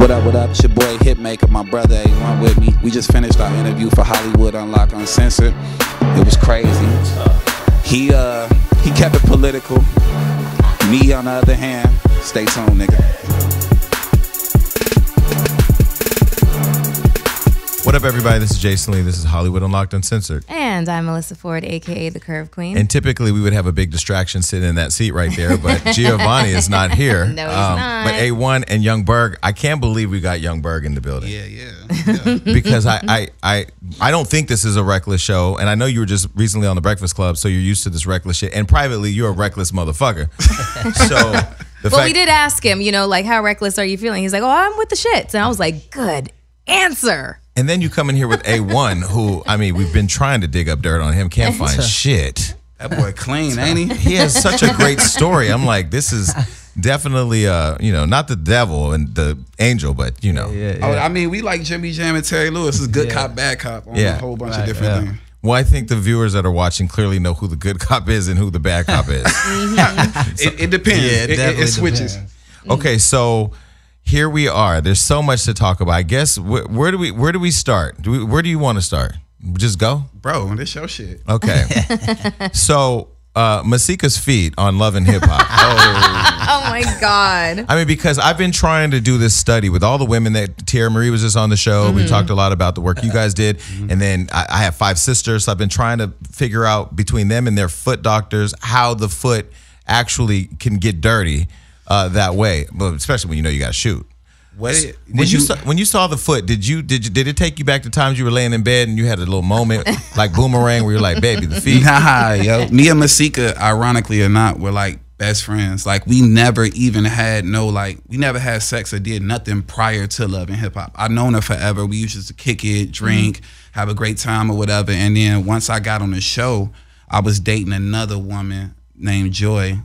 What up, what up? It's your boy Hitmaker, my brother A1 with me. We just finished our interview for Hollywood Unlocked Uncensored. It was crazy. He kept it political. Me, on the other hand, stay tuned, nigga. What up, everybody? This is Jason Lee. This is Hollywood Unlocked Uncensored. And I'm Melissa Ford, a.k.a. The Curve Queen. And typically, we would have a big distraction sitting in that seat right there, but Giovanni is not here. No, he's not. But A1 and Youngberg, I can't believe we got Youngberg in the building. Yeah. Because I don't think this is a reckless show, and I know you were just recently on The Breakfast Club, so you're used to this reckless shit. And privately, you're a reckless motherfucker. So, well, we did ask him, you know, like, how reckless are you feeling? He's like, oh, I'm with the shits. And I was like, good answer. And then you come in here with A1, who, I mean, we've been trying to dig up dirt on him. Can't find shit. That boy clean, ain't he? He has such a great story. I'm like, this is definitely, you know, not the devil and the angel, but, you know. Yeah. Oh, I mean, we like Jimmy Jam and Terry Lewis. It's good cop, bad cop on a whole bunch of different things. Well, I think the viewers that are watching clearly know who the good cop is and who the bad cop is. It depends. Yeah, it switches. Depends. Okay, so here we are. There's so much to talk about. I guess where do we start? Where do you want to start? Just go, bro. This your shit. Okay. So Masika's feat on Love and Hip Hop. Oh my God. I mean, because I've been trying to do this study with all the women that Tierra Marie was just on the show. We talked a lot about the work you guys did. And then I have 5 sisters. So I've been trying to figure out between them and their foot doctors how the foot actually can get dirty that way. But especially when you know you gotta shoot. When you saw the foot, did it take you back to times you were laying in bed and you had a little moment like Boomerang where you're like, baby, the feet? Nah, yo. Me and Masika, ironically or not, were like best friends. Like, we never even had we never had sex or did nothing prior to Love and Hip Hop. I've known her forever. We used to kick it, drink, have a great time or whatever. And then once I got on the show, I was dating another woman named Joy.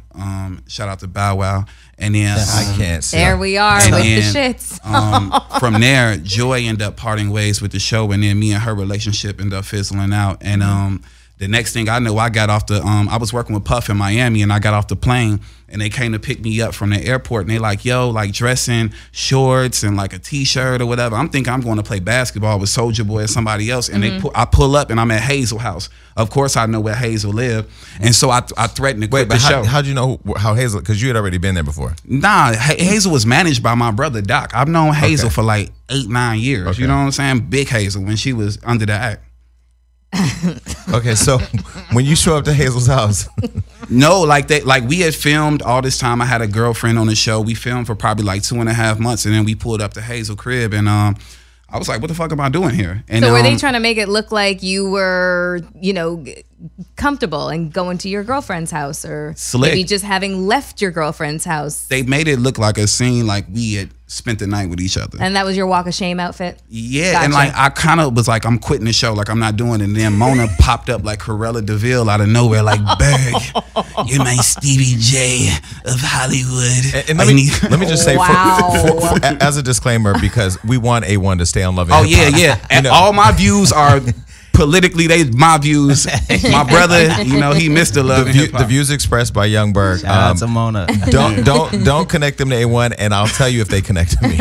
Shout out to Bow Wow. And then I can't see. There we are with the shits. From there, Joy ended up parting ways with the show, and then me and her relationship ended up fizzling out. And the next thing I know, I got off the I was working with Puff in Miami, and I got off the plane, and they came to pick me up from the airport, and they like, yo, like dress in shorts and like a t-shirt or whatever. I'm thinking I'm going to play basketball with Soulja Boy or somebody else, and I pull up and I'm at Hazel house. Of course I know where Hazel lived, and so I threatened to quit the show. How'd you know how Hazel? Because you had already been there before. Nah, Hazel was managed by my brother Doc. I've known Hazel for like 8-9 years. You know what I'm saying? Big Hazel when she was under the act. Okay, so when you show up to Hazel's house, no, like we had filmed all this time. I had a girlfriend on the show. We filmed for probably like 2.5 months, and then we pulled up to Hazel crib, and I was like, what the fuck am I doing here? And so were they trying to make it look like you were, you know, comfortable and going to your girlfriend's house, or slick, maybe just having left your girlfriend's house? They made it look like a scene, like we had spent the night with each other. And that was your walk of shame outfit? Yeah, gotcha. And like I kind of was like, I'm quitting the show, like I'm not doing it. And then Mona popped up like Corella DeVille out of nowhere, like, Berg, you're my Stevie J of Hollywood. And let me just say, as a disclaimer, because we want A1 to stay on Love and Hip Hop. And all my views are politically, they my views. My brother, you know, he missed the Love and Hip Hop. The views expressed by Youngberg. Shout out to Mona. Don't connect them to A1, and I'll tell you if they connect to me.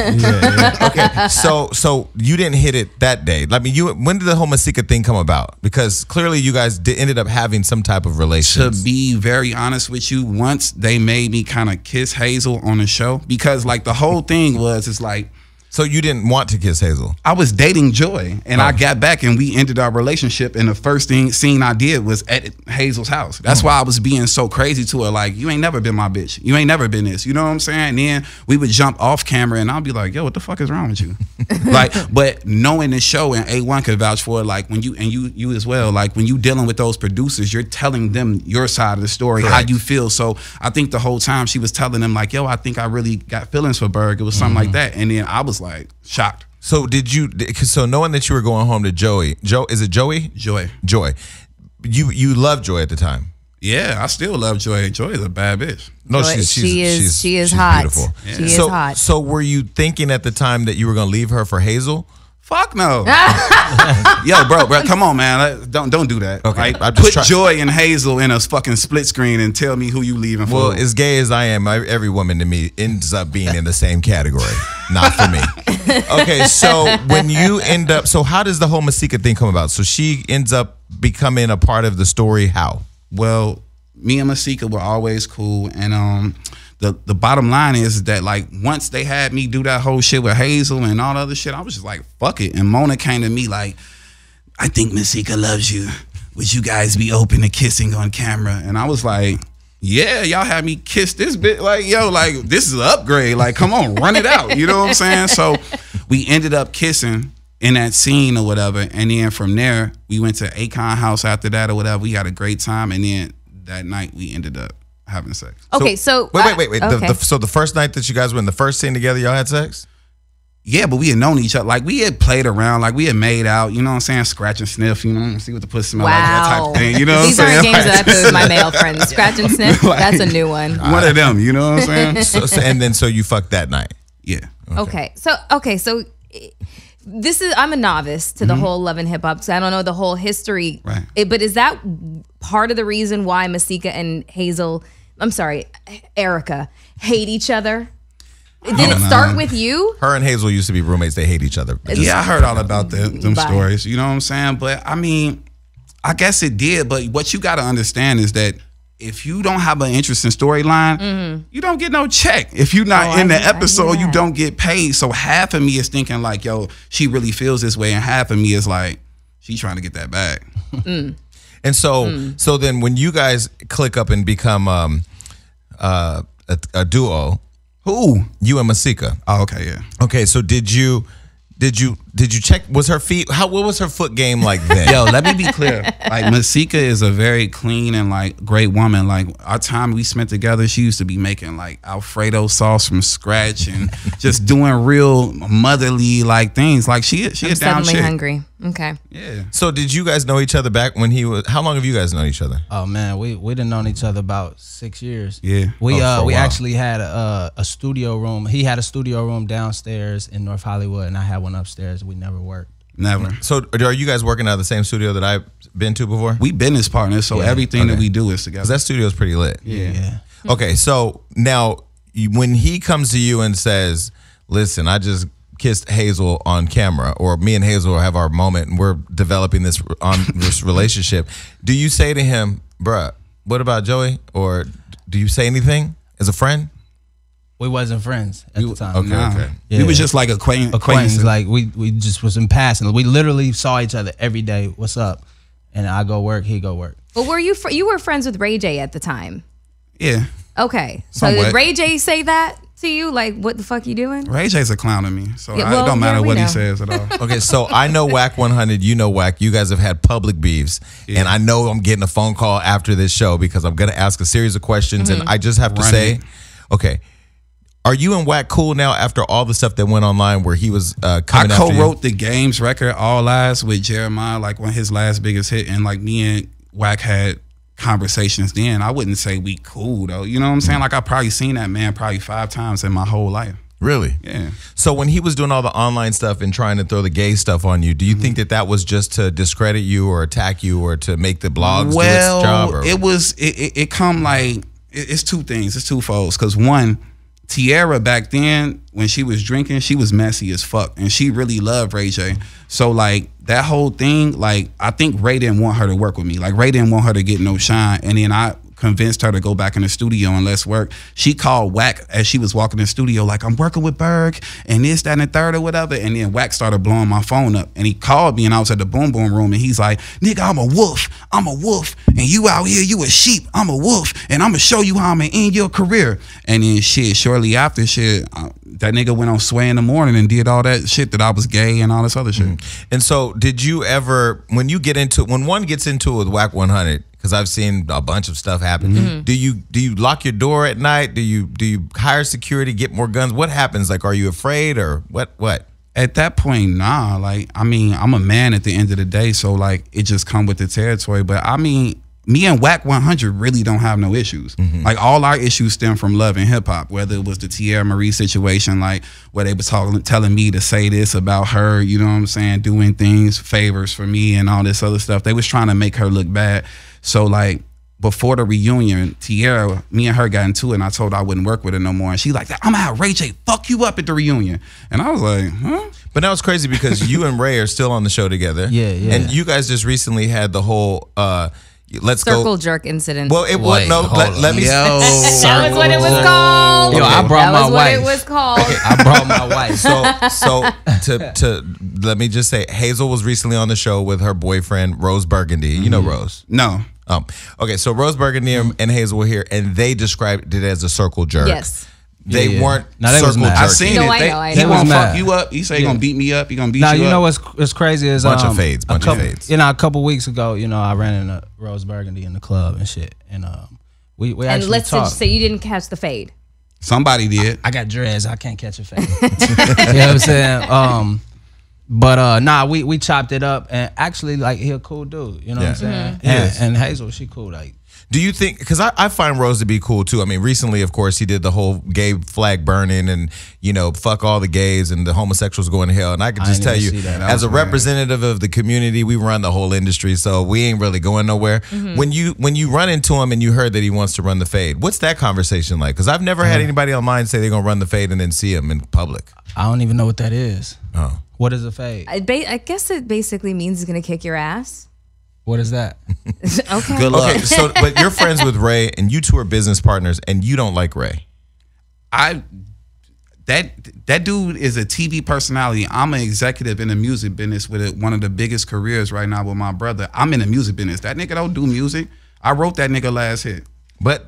Okay, so you didn't hit it that day. I mean, when did the whole Masika thing come about? Because clearly, you guys ended up having some type of relationship. To be very honest with you, once they made me kind of kiss Hazel on the show, because like the whole thing was, it's like. So you didn't want to kiss Hazel? I was dating Joy, and I got back, and we ended our relationship, and the first scene I did was at Hazel's house. That's why I was being so crazy to her, like, you ain't never been my bitch. You ain't never been this. You know what I'm saying? And then we would jump off camera, and I'd be like, yo, what the fuck is wrong with you? Like, but knowing the show, and A1 could vouch for it, like, when you, and you as well, like, when you dealing with those producers, you're telling them your side of the story, how you feel. So I think the whole time she was telling them, like, yo, I think I really got feelings for Berg. It was something like that. And then I was like shocked. So so knowing that you were going home to Joey, Joy, you loved Joy at the time? Yeah, I still love Joy. Joy is a bad bitch. No, she's hot. Beautiful. Yeah. She is hot. So were you thinking at the time that you were gonna leave her for Hazel? Fuck no. Yo, bro, come on, man. Don't do that. Okay, like, put Joy and Hazel in a fucking split screen and tell me who you leaving for. Well, as gay as I am, every woman to me ends up being in the same category. Not for me. Okay, so when you end up, so how does the whole Masika thing come about? So she ends up becoming a part of the story. How? Well, me and Masika were always cool, and the bottom line is that, like, once they had me do that whole shit with Hazel and all the other shit, I was just like, fuck it. And Mona came to me like, I think Masika loves you. Would you guys be open to kissing on camera? And I was like, yeah, y'all had me kiss this bitch. Like, yo, like, this is an upgrade. Like, come on, run it out. You know what I'm saying? So we ended up kissing in that scene or whatever. And then from there, we went to Akon house after that or whatever. We had a great time. And then that night we ended up having sex. Okay, so wait. Okay. So the first night that you guys were in the first scene together, y'all had sex? Yeah, but we had known each other. Like, we had played around. Like, we had made out. You know what I'm saying? Scratch and sniff. You know, see what the pussy smell like. That type of thing. You know what I'm saying? These aren't games that I play with my male friends. Scratch and sniff. Like, that's a new one. One of them. You know what I'm saying? So you fucked that night. Yeah. Okay. So this is, I'm a novice to the whole Love and Hip Hop, so I don't know the whole history. Right. But is that part of the reason why Masika and Erica hate each other? Did it start with you? Her and Hazel used to be roommates. They hate each other. Yeah, I heard all about them stories. You know what I'm saying? But I mean, I guess it did. But what you got to understand is that if you don't have an interesting storyline, you don't get no check. If you're not in the episode, you don't get paid. So half of me is thinking like, yo, she really feels this way. And half of me is like, she's trying to get that back. And so then when you guys click up and become a duo. Who? You and Masika. Oh, okay, yeah. Okay, so did you check, was her feet, what was her foot game like then? Yo, let me be clear. Like, Masika is a very clean and, like, great woman. Like, our time we spent together, she used to be making, like, Alfredo sauce from scratch and just doing real motherly, like, things. Like, she a down chick. I'm suddenly hungry. Okay. Yeah. So did you guys know each other back when he was, how long have you guys known each other? Oh, man, we done known each other about 6 years. Yeah. We actually had a studio room. He had a studio room downstairs in North Hollywood, and I had one upstairs. We never worked. Never. So are you guys working out of the same studio that I've been to before? We business partners, so everything that we do is together. That studio's pretty lit. Yeah. Okay, so now when he comes to you and says, listen, I just kissed Hazel on camera, or me and Hazel have our moment and we're developing this relationship, do you say to him, bruh, what about Joey? Or do you say anything as a friend? We wasn't friends at the time. Okay. Yeah. We was just like acquaintances. Like we just was in passing. We literally saw each other every day. What's up? And I go work, he go work. Well, were you were friends with Ray J at the time? Yeah. Okay. Somewhat. So did Ray J say that to you? Like, what the fuck you doing? Ray J's a clown to me, so it don't matter what he says at all. Okay, so I know Wack 100, you know Wack. You guys have had public beefs, and I know I'm getting a phone call after this show because I'm gonna ask a series of questions, and I just have to say, okay. Are you and Wack cool now after all the stuff that went online where he was coming after you? I co-wrote the Games record, All Lies, with Jeremiah, like one of his last biggest hit. And like me and Wack had conversations then. I wouldn't say we cool though. You know what I'm saying? Like I probably seen that man probably 5 times in my whole life. Really? Yeah. So when he was doing all the online stuff and trying to throw the gay stuff on you, do you think that was just to discredit you or attack you or to make the blogs do its job? Well, it was, it come like, it's two things. It's twofold. Because one, Tierra back then, when she was drinking, she was messy as fuck. And she really loved Ray J. So, like, that whole thing, like, I think Ray didn't want her to work with me. Like, Ray didn't want her to get no shine. And then I convinced her to go back in the studio and let's work. She called Wack as she was walking in the studio, like, I'm working with Berg and this, that, and the third or whatever. And then Wack started blowing my phone up. And he called me and I was at the Boom Boom Room. And he's like, nigga, I'm a wolf. And you out here, you a sheep. I'm a wolf. And I'm going to show you how I'm going to end your career. And then shit, shortly after shit, that nigga went on Sway in the Morning and did all that shit that I was gay and all this other shit. And so did you ever, when one gets into it with Wack 100, because I've seen a bunch of stuff happen. Do you lock your door at night? Do you hire security, get more guns? What happens? Like, are you afraid or what? At that point, nah. Like, I mean, I'm a man at the end of the day, so like it just come with the territory. But I mean, me and Wack 100 really don't have no issues. Like all our issues stem from Love and Hip Hop, whether it was the Tierra Marie situation, like where they was telling me to say this about her, you know what I'm saying, doing things, favors for me and all this other stuff. They was trying to make her look bad. So like before the reunion, Tierra, me and her got into it, and I told her I wouldn't work with her no more. And she like, I'm out, Ray J, fuck you up at the reunion. And I was like, huh? But now it's crazy because you and Ray are still on the show together. Yeah, yeah. And you guys just recently had the whole... Circle jerk incident. Well, it was let me. That was what it was called. Yo, I brought my wife. That was what it was called. Okay, I brought my wife. So let me just say, Hazel was recently on the show with her boyfriend Rose Burgundy. You know Rose? No. Okay, so Rose Burgundy and Hazel were here, and they described it as a circle jerk. Yes. They weren't circle jerk. I seen it. He gonna fuck you up. He said he gonna beat me up. He gonna beat you up. Now you know what's crazy is bunch of fades. You know, a couple weeks ago, you know, I ran into Rose Burgundy in the club and shit, and we actually talked. And let's just say you didn't catch the fade. Somebody did. I got dreads. I can't catch a fade. You know what I'm saying? But nah, we chopped it up, and actually, like, he a cool dude. You know what I'm saying? And Hazel, she cool like. Do you think, because I find Rose to be cool too. I mean, recently, of course, he did the whole gay flag burning and, you know, fuck all the gays and the homosexuals going to hell. And I can just tell you, as a representative of the community, we run the whole industry, so we ain't really going nowhere. When you run into him and you heard that he wants to run the fade, what's that conversation like? Because I've never had anybody online say they're going to run the fade and then see him in public. I don't even know what that is. Oh. What is a fade? I guess it basically means he's going to kick your ass. What is that? Okay. Good luck. Okay, so, but you're friends with Ray, and you two are business partners, and you don't like Ray. That dude is a TV personality. I'm an executive in the music business with one of the biggest careers right now with my brother. I'm in the music business. That nigga don't do music. I wrote that nigga last hit. But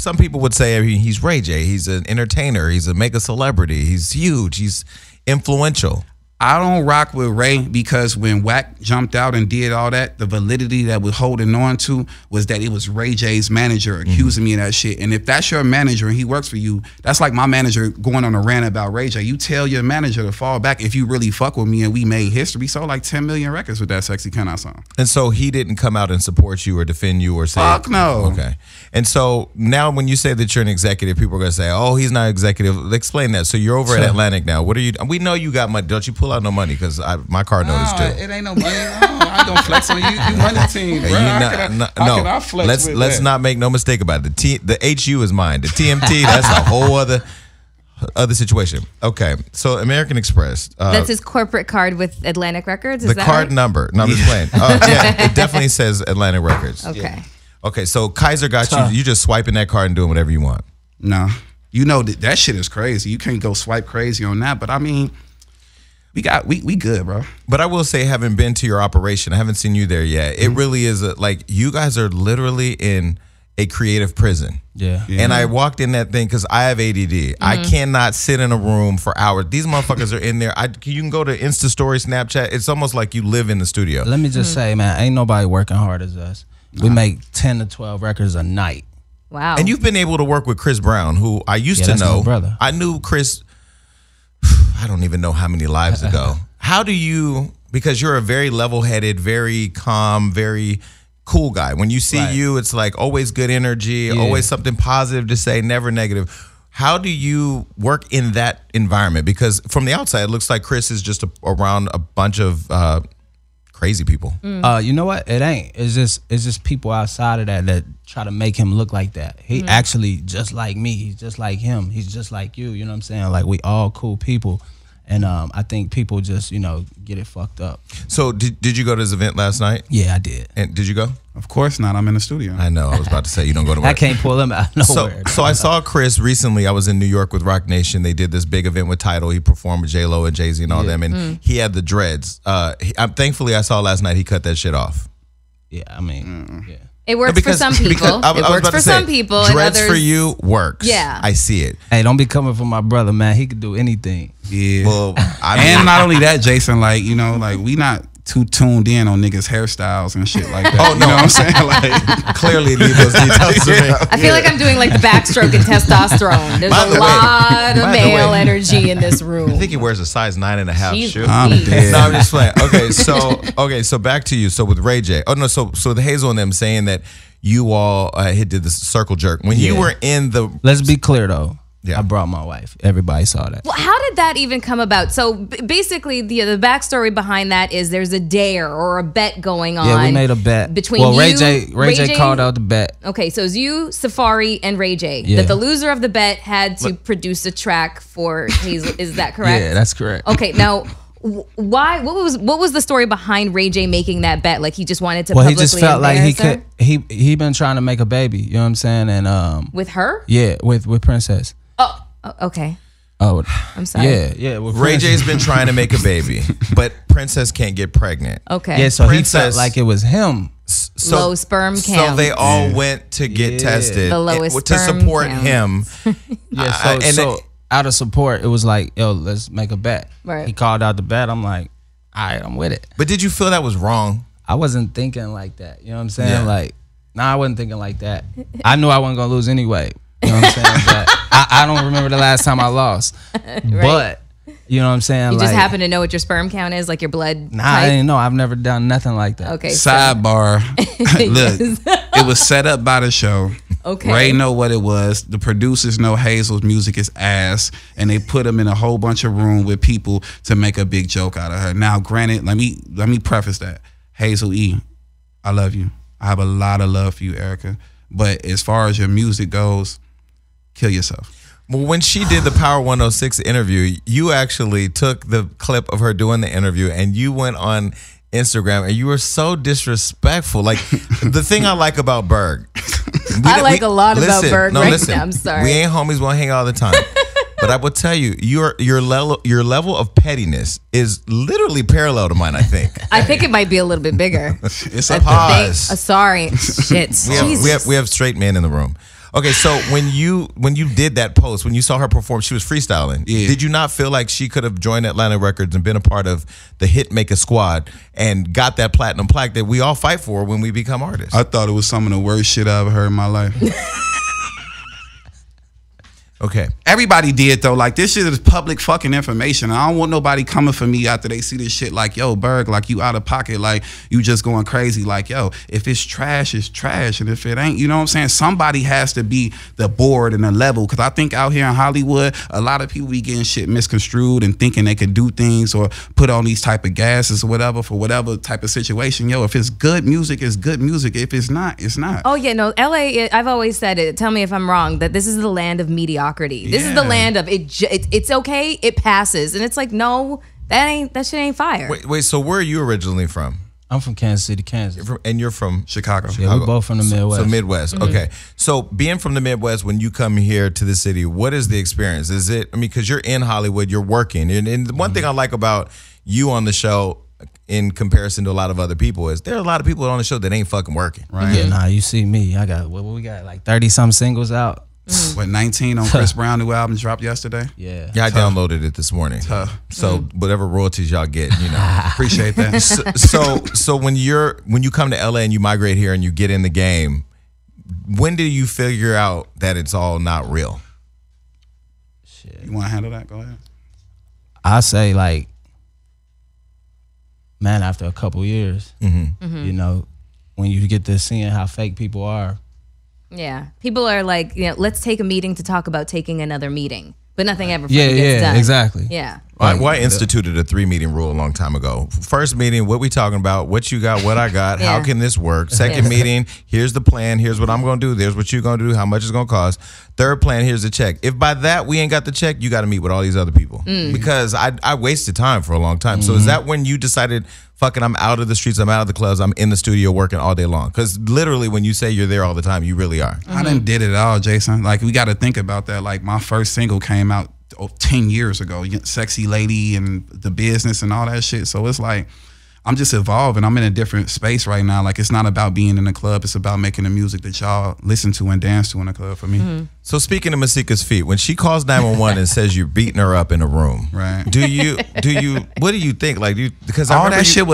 some people would say, I mean, he's Ray J. He's an entertainer. He's a mega celebrity. He's huge. He's influential. I don't rock with Ray because when Wack jumped out and did all that, the validity that we're holding on to was that it was Ray J's manager accusing me of that shit. And if that's your manager and he works for you, that's like my manager going on a rant about Ray J. You tell your manager to fall back if you really fuck with me, and we made history. So like 10 million records with that Sexy Can I song. And so he didn't come out and support you or defend you or say, fuck no. Okay. And so now when you say that you're an executive, people are going to say, oh, he's not executive. Explain that. So you're over at Atlantic now. What are you? We know you got money. Don't you pull out no money because my card notice too. It ain't no money. I don't flex on you. You money team, bro. How can I flex let's not make no mistake about it. The HU is mine. The TMT, that's a whole other situation. Okay, so American Express. That's his corporate card with Atlantic Records. Is the that card right? number? No, I'm just playing. Yeah, it definitely says Atlantic Records. Okay. Yeah. Okay, so Kaiser got you. You just swiping that card and doing whatever you want. No, you know that shit is crazy. You can't go swipe crazy on that. But I mean. We good, bro. But I will say, having been to your operation, I haven't seen you there yet. It really is like you guys are literally in a creative prison. Yeah. And I walked in that thing because I have ADD. I cannot sit in a room for hours. These motherfuckers are in there. You can go to Insta Story, Snapchat. It's almost like you live in the studio. Let me just say, man, ain't nobody working hard as us. We make 10 to 12 records a night. Wow. And you've been able to work with Chris Brown, who I used to know. My brother. I knew Chris. I don't even know how many lives ago. How do you, because you're a very level-headed, very calm, very cool guy. When you see you, it's like always good energy, always something positive to say, never negative. How do you work in that environment? Because from the outside, it looks like Chris is just around a bunch of crazy people. You know what? It ain't. It's just people outside of that try to make him look like that. He actually just like me. He's just like him. He's just like you. You know what I'm saying? Like, we all cool people. And I think people just, you know, get it fucked up. So did you go to his event last night? Yeah, I did. And did you go? Of course not. I'm in the studio. I know. I was about to say you don't go to work. I can't pull him out of nowhere. So I saw Chris recently. I was in New York with Roc Nation. They did this big event with Tidal. He performed with J-Lo and Jay-Z and all them. And he had the dreads. Thankfully, I saw last night he cut that shit off. Yeah, I mean, yeah. It works for some people. It works for some people. Dreads for you works. Yeah. I see it. Hey, don't be coming for my brother, man. He could do anything. Yeah. Well, and not only that, Jason, like, you know, like, we not too tuned in on niggas' hairstyles and shit like that. You know what I'm saying? Like, clearly leave those details to me. I feel like I'm doing like the backstroke and testosterone. There's a lot of male energy in this room. I think he wears a size 9.5 shoe. I'm dead. No, I'm just playing. Okay, so back to you. So with Ray J. Oh no, so the Hazel and them saying that you all did this circle jerk when you were in the. Let's be clear though. Yeah. I brought my wife. Everybody saw that. Well, how did that even come about? So basically, the backstory behind that is there's a dare or a bet going on. Yeah, we made a bet between Ray J called out the bet. Okay, so it was you, Safari, and Ray J. Yeah. That the loser of the bet had to produce a track for Hazel. Is that correct? Yeah, that's correct. Okay, now. Why? What was the story behind Ray J making that bet? Like he just wanted to. Well, he just felt like he could. He been trying to make a baby. You know what I'm saying? And with her? Yeah, with Princess. Oh, okay. Oh, I'm sorry. Yeah, yeah. Well, Ray J's been trying to make a baby, but Princess can't get pregnant. Okay. Yeah, so Princess, he felt like it was him. So, low sperm count. So they all went to get tested. The lowest sperm to support counts. Him. Yeah. So. Out of support, it was like, yo, let's make a bet. Right. He called out the bet. I'm like, all right, I'm with it. But did you feel that was wrong? I wasn't thinking like that. You know what I'm saying? Yeah. Like, nah, I wasn't thinking like that. I knew I wasn't going to lose anyway. You know what I'm saying? But I don't remember the last time I lost. Right. But, you know what I'm saying? You just happen to know what your sperm count is, like your blood type? I didn't know. I've never done nothing like that. Okay. Sidebar. Look, it was set up by the show. Okay. Ray know what it was. The producers know Hazel's music is ass, and they put him in a whole bunch of room with people to make a big joke out of her. Now, granted, let me preface that. Hazel-E, I love you. I have a lot of love for you, Erica. But as far as your music goes, kill yourself. Well, when she did the Power 106 interview, you actually took the clip of her doing the interview, and you went on Instagram, and you were so disrespectful. Like, the thing I like about Berg. I like a lot about Berg right now. I'm sorry. We ain't homies, we won't hang out all the time. But I will tell you, your level of pettiness is literally parallel to mine, I think. I think it might be a little bit bigger. It's a pause. Sorry. Shit. We have straight men in the room. Okay, so when you did that post, when you saw her perform, she was freestyling. Yeah. Did you not feel like she could have joined Atlantic Records and been a part of the Hitmaker squad and got that platinum plaque that we all fight for when we become artists? I thought it was some of the worst shit I ever heard in my life. Okay. Everybody did, though. Like, this shit is public fucking information. I don't want nobody coming for me after they see this shit like, yo, Berg, like, you out of pocket. Like, you just going crazy. Like, yo, if it's trash, it's trash. And if it ain't, you know what I'm saying? Somebody has to be the board and the level. Because I think out here in Hollywood, a lot of people be getting shit misconstrued and thinking they can do things or put on these type of gases or whatever for whatever type of situation. Yo, if it's good music, it's good music. If it's not, it's not. Oh, yeah, no, L.A., I've always said it. Tell me if I'm wrong, that this is the land of mediocrity. This is the land of it's okay, it passes. And it's like, no, that shit ain't fire. Wait, so where are you originally from? I'm from Kansas City, Kansas. And you're from Chicago. Yeah, we're both from the Midwest. So Midwest, okay. So being from the Midwest, when you come here to the city, what is the experience? Is it, I mean, because you're in Hollywood, you're working. And the one thing I like about you on the show in comparison to a lot of other people is there are a lot of people on the show that ain't fucking working. Right. Yeah, nah, you see me. I got, what we got, like 30-some singles out. What, 19 on Chris Brown, new album dropped yesterday? Yeah. Yeah, I downloaded it this morning. Tough. So whatever royalties y'all get, you know. Appreciate that. So when you come to LA and you migrate here and you get in the game, when do you figure out that it's all not real? Shit. You want to handle that? Go ahead. I say, like, man, after a couple years, you know, when you get to seeing how fake people are. Yeah, people are like, you know, let's take a meeting to talk about taking another meeting, but nothing ever gets done. Exactly. Yeah. Well, I instituted a 3-meeting rule a long time ago. First meeting, what we talking about? What you got? What I got? How can this work? Second meeting, here's the plan. Here's what I'm gonna do. There's what you're gonna do. How much it's gonna cost. Third plan, here's the check. If by that we ain't got the check, you got to meet with all these other people because I wasted time for a long time. So is that when you decided? Fucking, I'm out of the streets, I'm out of the clubs, I'm in the studio working all day long. Because literally when you say you're there all the time, you really are. I done did it all, Jason. Like, we got to think about that. Like, my first single came out 10 years ago, Sexy Lady and The Business and all that shit. So it's like, I'm just evolving. I'm in a different space right now. Like, it's not about being in the club. It's about making the music that y'all listen to and dance to in the club for me. So speaking of Masika's feet, when she calls 911 and says you're beating her up in a room, right? What do you think? Like, because all that shit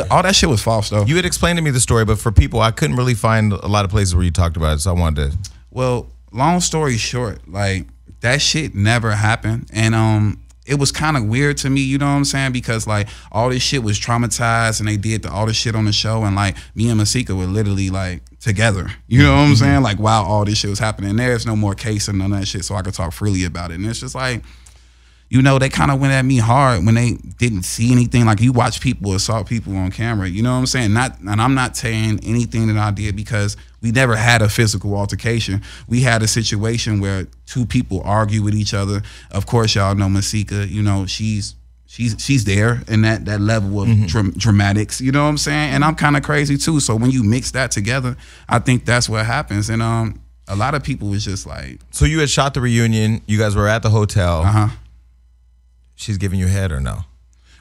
was false though. You had explained to me the story, but for people, I couldn't really find a lot of places where you talked about it. So I wanted to. Well, long story short, like that shit never happened, and it was kind of weird to me, you know what I'm saying? Because, like, all this shit was traumatized and they did all this shit on the show. And, like, me and Masika were literally, like, together. You know what I'm saying? Like, while all this shit was happening, there's no more case and none of that shit, so I could talk freely about it. And it's just like, you know, they kind of went at me hard when they didn't see anything. Like, you watch people assault people on camera. You know what I'm saying? And I'm not saying anything that I did, because we never had a physical altercation. We had a situation where two people argue with each other. Of course, y'all know Masika. You know, she's there in that level of dramatics. You know what I'm saying? And I'm kind of crazy too. So when you mix that together, I think that's what happens. And a lot of people was just like. So you had shot the reunion. You guys were at the hotel. She's giving you head or no?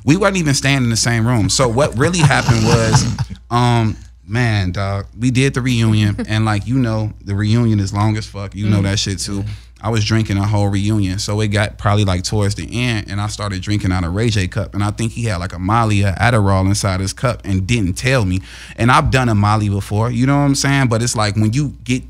We weren't even staying in the same room. So what really happened was, man, dog, we did the reunion, and like, you know, the reunion is long as fuck. You know that shit too. I was drinking a whole reunion. So it got probably like towards the end, and I started drinking out of Ray J cup. And I think he had like a Molly, an Adderall inside his cup and didn't tell me. And I've done a Molly before, you know what I'm saying? But it's like when you get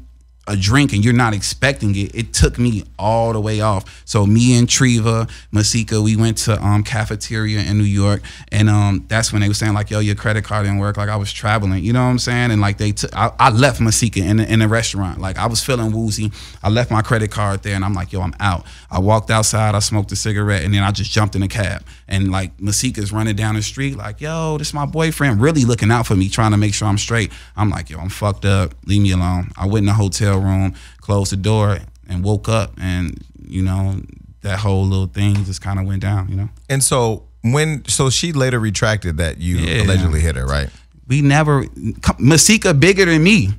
a drink and you're not expecting it, it took me all the way off. So me and Treva, Masika, we went to cafeteria in New York, and that's when they were saying like, yo, your credit card didn't work. Like, I was traveling, you know what I'm saying? And like, I left Masika in a restaurant. Like, I was feeling woozy. I left my credit card there, and I'm like, yo, I'm out. I walked outside, I smoked a cigarette, and then I just jumped in a cab. And like, Masika's running down the street like, yo, this is my boyfriend, really looking out for me, trying to make sure I'm straight. I'm like, yo, I'm fucked up, leave me alone. I went in a hotel room, closed the door, and woke up, and you know, that whole little thing just kind of went down, you know. And so so she later retracted that you allegedly hit her, right? We never. Masika bigger than me.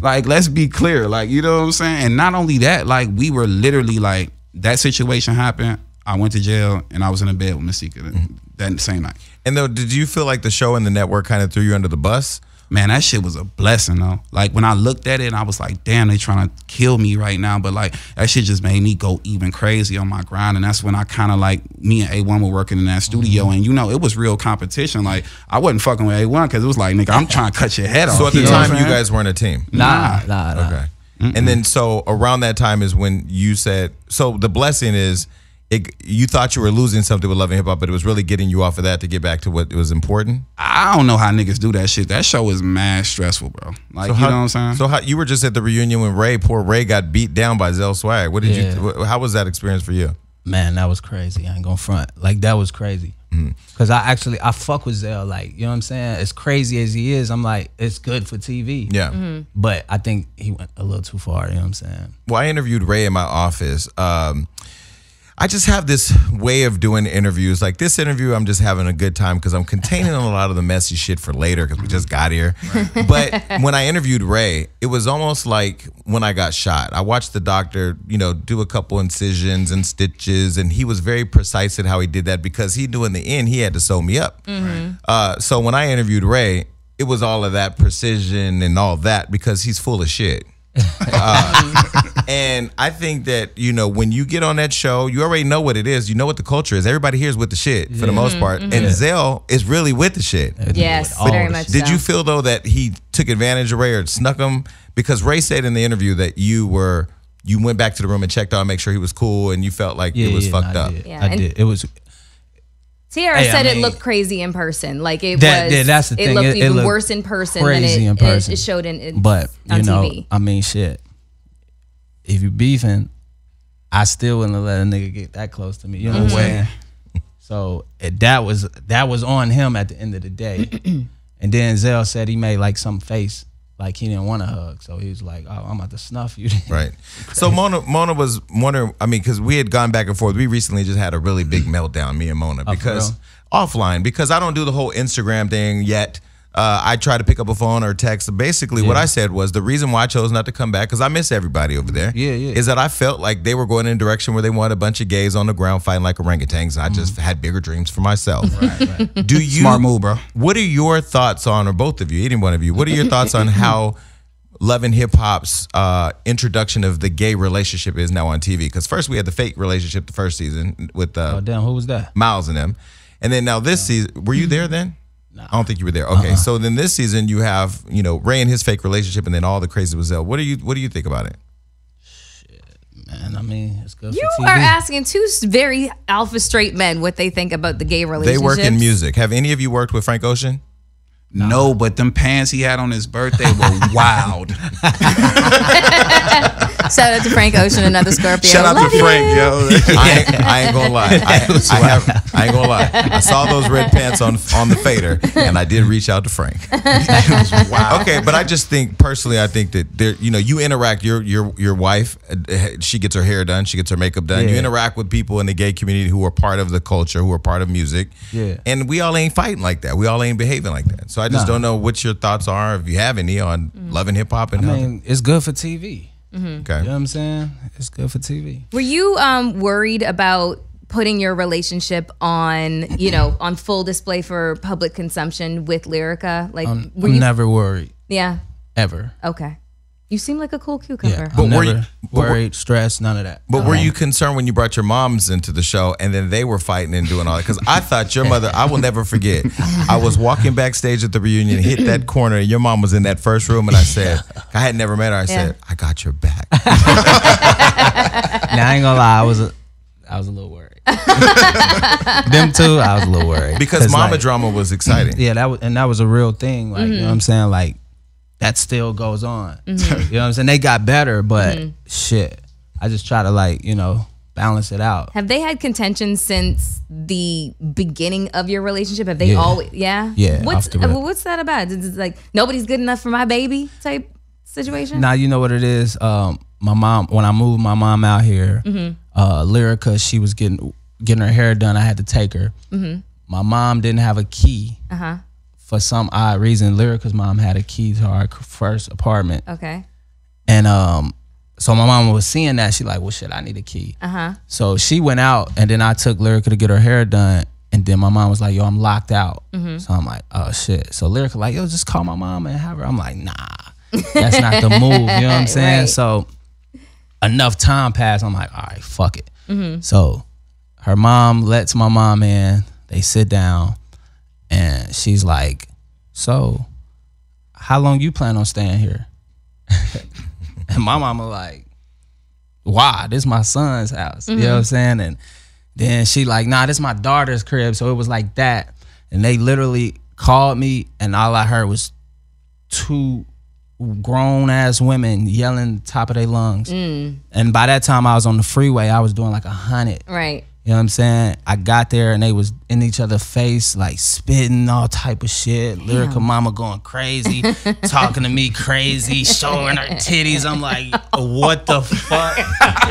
Like, let's be clear, like, you know what I'm saying? And not only that, like, we were literally like, that situation happened, I went to jail, and I was in a bed with Masika that same night. And though, did you feel like the show and the network kind of threw you under the bus? Man, that shit was a blessing, though. Like, when I looked at it, I was like, damn, they trying to kill me right now. But, like, that shit just made me go even crazy on my grind. And that's when I kind of, like, me and A1 were working in that studio. And, you know, it was real competition. Like, I wasn't fucking with A1 because it was like, nigga, I'm trying to cut your head off. So, at the time, you guys weren't a team? Nah. Okay. And then, so, around that time is when you said, so, the blessing is, you thought you were losing something with Love and Hip Hop, but it was really getting you off of that to get back to what was important? I don't know how niggas do that shit. That show is mad stressful, bro. Like, so you know what I'm saying? So you were just at the reunion when poor Ray got beat down by Zell Swag. What did you, how was that experience for you? Man, that was crazy. I ain't gonna front. Like, that was crazy. Because I fuck with Zell. Like, you know what I'm saying? As crazy as he is, I'm like, it's good for TV. Yeah. But I think he went a little too far, you know what I'm saying? Well, I interviewed Ray in my office. I just have this way of doing interviews. Like, this interview, I'm just having a good time because I'm containing a lot of the messy shit for later because we just got here. Right. But when I interviewed Ray, it was almost like when I got shot. I watched the doctor, you know, do a couple incisions and stitches, and he was very precise at how he did that because he knew in the end he had to sew me up. So when I interviewed Ray, it was all of that precision and all that because he's full of shit. And I think that, you know, when you get on that show, you already know what it is. You know what the culture is. Everybody here is with the shit for the most part. And Zell is really with the shit. Yes, very much so. Did you feel, though, that he took advantage of Ray or snuck him? Because Ray said in the interview that you went back to the room and checked out, make sure he was cool, and you felt like it was fucked up. Yeah, I did. It was... Tierra said it looked crazy in person. Like, it was. Yeah, that's the thing. It looked even worse in person than it showed on TV. But, you know, I mean, shit. If you beefing, I still wouldn't let a nigga get that close to me. You know what I'm saying? So that was on him at the end of the day. And then Zell said he made like some face, like he didn't want to hug. So he was like, oh, I'm about to snuff you. Right. So Mona was wondering, I mean, because we had gone back and forth. We recently just had a really big meltdown, me and Mona, because offline, because I don't do the whole Instagram thing yet. I try to pick up a phone or text. Basically, what I said was the reason why I chose not to come back, because I miss everybody over there, is that I felt like they were going in a direction where they wanted a bunch of gays on the ground fighting like orangutans, and I just had bigger dreams for myself. Do you, smart move, bro. What are your thoughts on, or both of you, any one of you, what are your thoughts on how Love and Hip Hop's introduction of the gay relationship is now on TV? Because first we had the fake relationship the first season with oh, damn, who was that? Miles and them. And then now this season, were you there then? No. I don't think you were there. Okay, so then this season you have, you know, Ray and his fake relationship, and then all the crazy with Zell. What do you think about it? Shit, man. I mean, it's good. You for TV. Are asking two very alpha straight men what they think about the gay relationship. They work in music. Have any of you worked with Frank Ocean? Nah. No, but them pants he had on his birthday were wild. Shout out to Frank Ocean, another Scorpio. Shout out to Frank, yo. I ain't gonna lie. I ain't gonna lie. I saw those red pants on the fader, and I did reach out to Frank. Wow. Okay, but I just think personally, I think that there, you know, you interact your wife. She gets her hair done. She gets her makeup done. Yeah. You interact with people in the gay community who are part of the culture, who are part of music. Yeah. And we all ain't fighting like that. We all ain't behaving like that. So I just don't know what your thoughts are, if you have any, on Love and Hip Hop. And I mean, it's good for TV. Mm-hmm. Okay. You know what I'm saying? It's good for TV. Were you worried about putting your relationship on, you know, on full display for public consumption with Lyrica? Like, were you never worried? Yeah. Ever. Okay. You seem like a cool cucumber. Yeah, but were you worried, stressed, none of that? But were you concerned when you brought your moms into the show and then they were fighting and doing all that? Because I thought your mother, I will never forget. I was walking backstage at the reunion, hit that corner, and your mom was in that first room, and I said, I had never met her. I said, I got your back. Now, I ain't gonna lie, I was a little worried. Them too, I was a little worried. Because mama drama was exciting. Yeah, that was a real thing. Like, you know what I'm saying? Like, that still goes on. You know what I'm saying? They got better, but shit, I just try to, like, you know, balance it out. Have they had contention since the beginning of your relationship? Have they always? Yeah. Yeah. What's that about? It's like nobody's good enough for my baby type situation. Now you know what it is. My mom, when I moved my mom out here, Lyrica, she was getting her hair done. I had to take her. My mom didn't have a key. For some odd reason, Lyrica's mom had a key to our first apartment. Okay. And so my mom was seeing that. She like, well, shit, I need a key. So she went out, and then I took Lyrica to get her hair done. And then my mom was like, yo, I'm locked out. So I'm like, oh, shit. So Lyrica like, yo, just call my mom and have her. I'm like, nah, that's not the move. You know what I'm saying? Right. So enough time passed. I'm like, all right, fuck it. So her mom lets my mom in. They sit down. And she's like, so how long you plan on staying here? And my mama like, why? This is my son's house. You know what I'm saying? And then she like, nah, this is my daughter's crib. So it was like that. And they literally called me, and all I heard was two grown-ass women yelling top of their lungs. And by that time, I was on the freeway. I was doing like 100. Right. You know what I'm saying? I got there and they was in each other's face, like spitting all type of shit. Lyrica mama going crazy, talking to me crazy, showing her titties. I'm like, what the fuck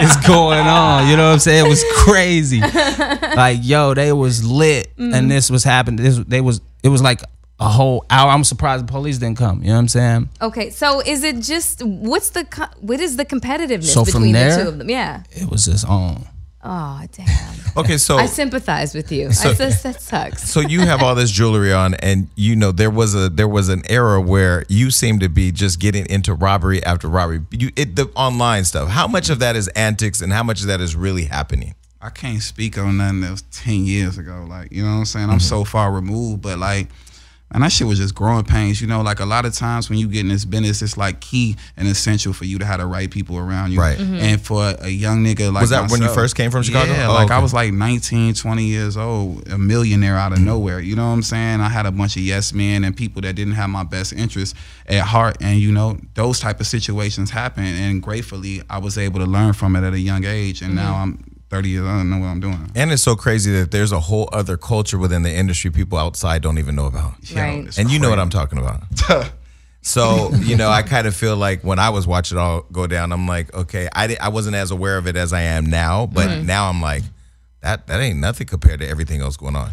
is going on? You know what I'm saying? It was crazy. Like, yo, they was lit, and this was happening. It was like a whole hour. I'm surprised the police didn't come. You know what I'm saying? Okay, so is it just what is the competitiveness between the two of them? Yeah, it was just on. Oh, damn. Okay, so I sympathize with you. So, that sucks. So you have all this jewelry on, and you know there was an era where you seemed to be just getting into robbery after robbery. The online stuff. How much of that is antics, and how much of that is really happening? I can't speak on nothing that was 10 years ago. Like, you know what I'm saying? I'm so far removed, but like, and that shit was just growing pains. You know, like a lot of times when you get in this business, it's like key and essential for you to have the right people around you. Right. And for a young nigga like myself. Was that when you first came from Chicago? Yeah, like I was like 19, 20 years old, a millionaire out of nowhere. You know what I'm saying? I had a bunch of yes men and people that didn't have my best interests at heart. And, you know, those type of situations happen. And gratefully, I was able to learn from it at a young age. And now I'm 30 years, I don't know what I'm doing. And it's so crazy that there's a whole other culture within the industry people outside don't even know about. Right. And you know what I'm talking about. So, you know, I kind of feel like when I was watching it all go down, I'm like, okay, I wasn't as aware of it as I am now, but now I'm like, that ain't nothing compared to everything else going on.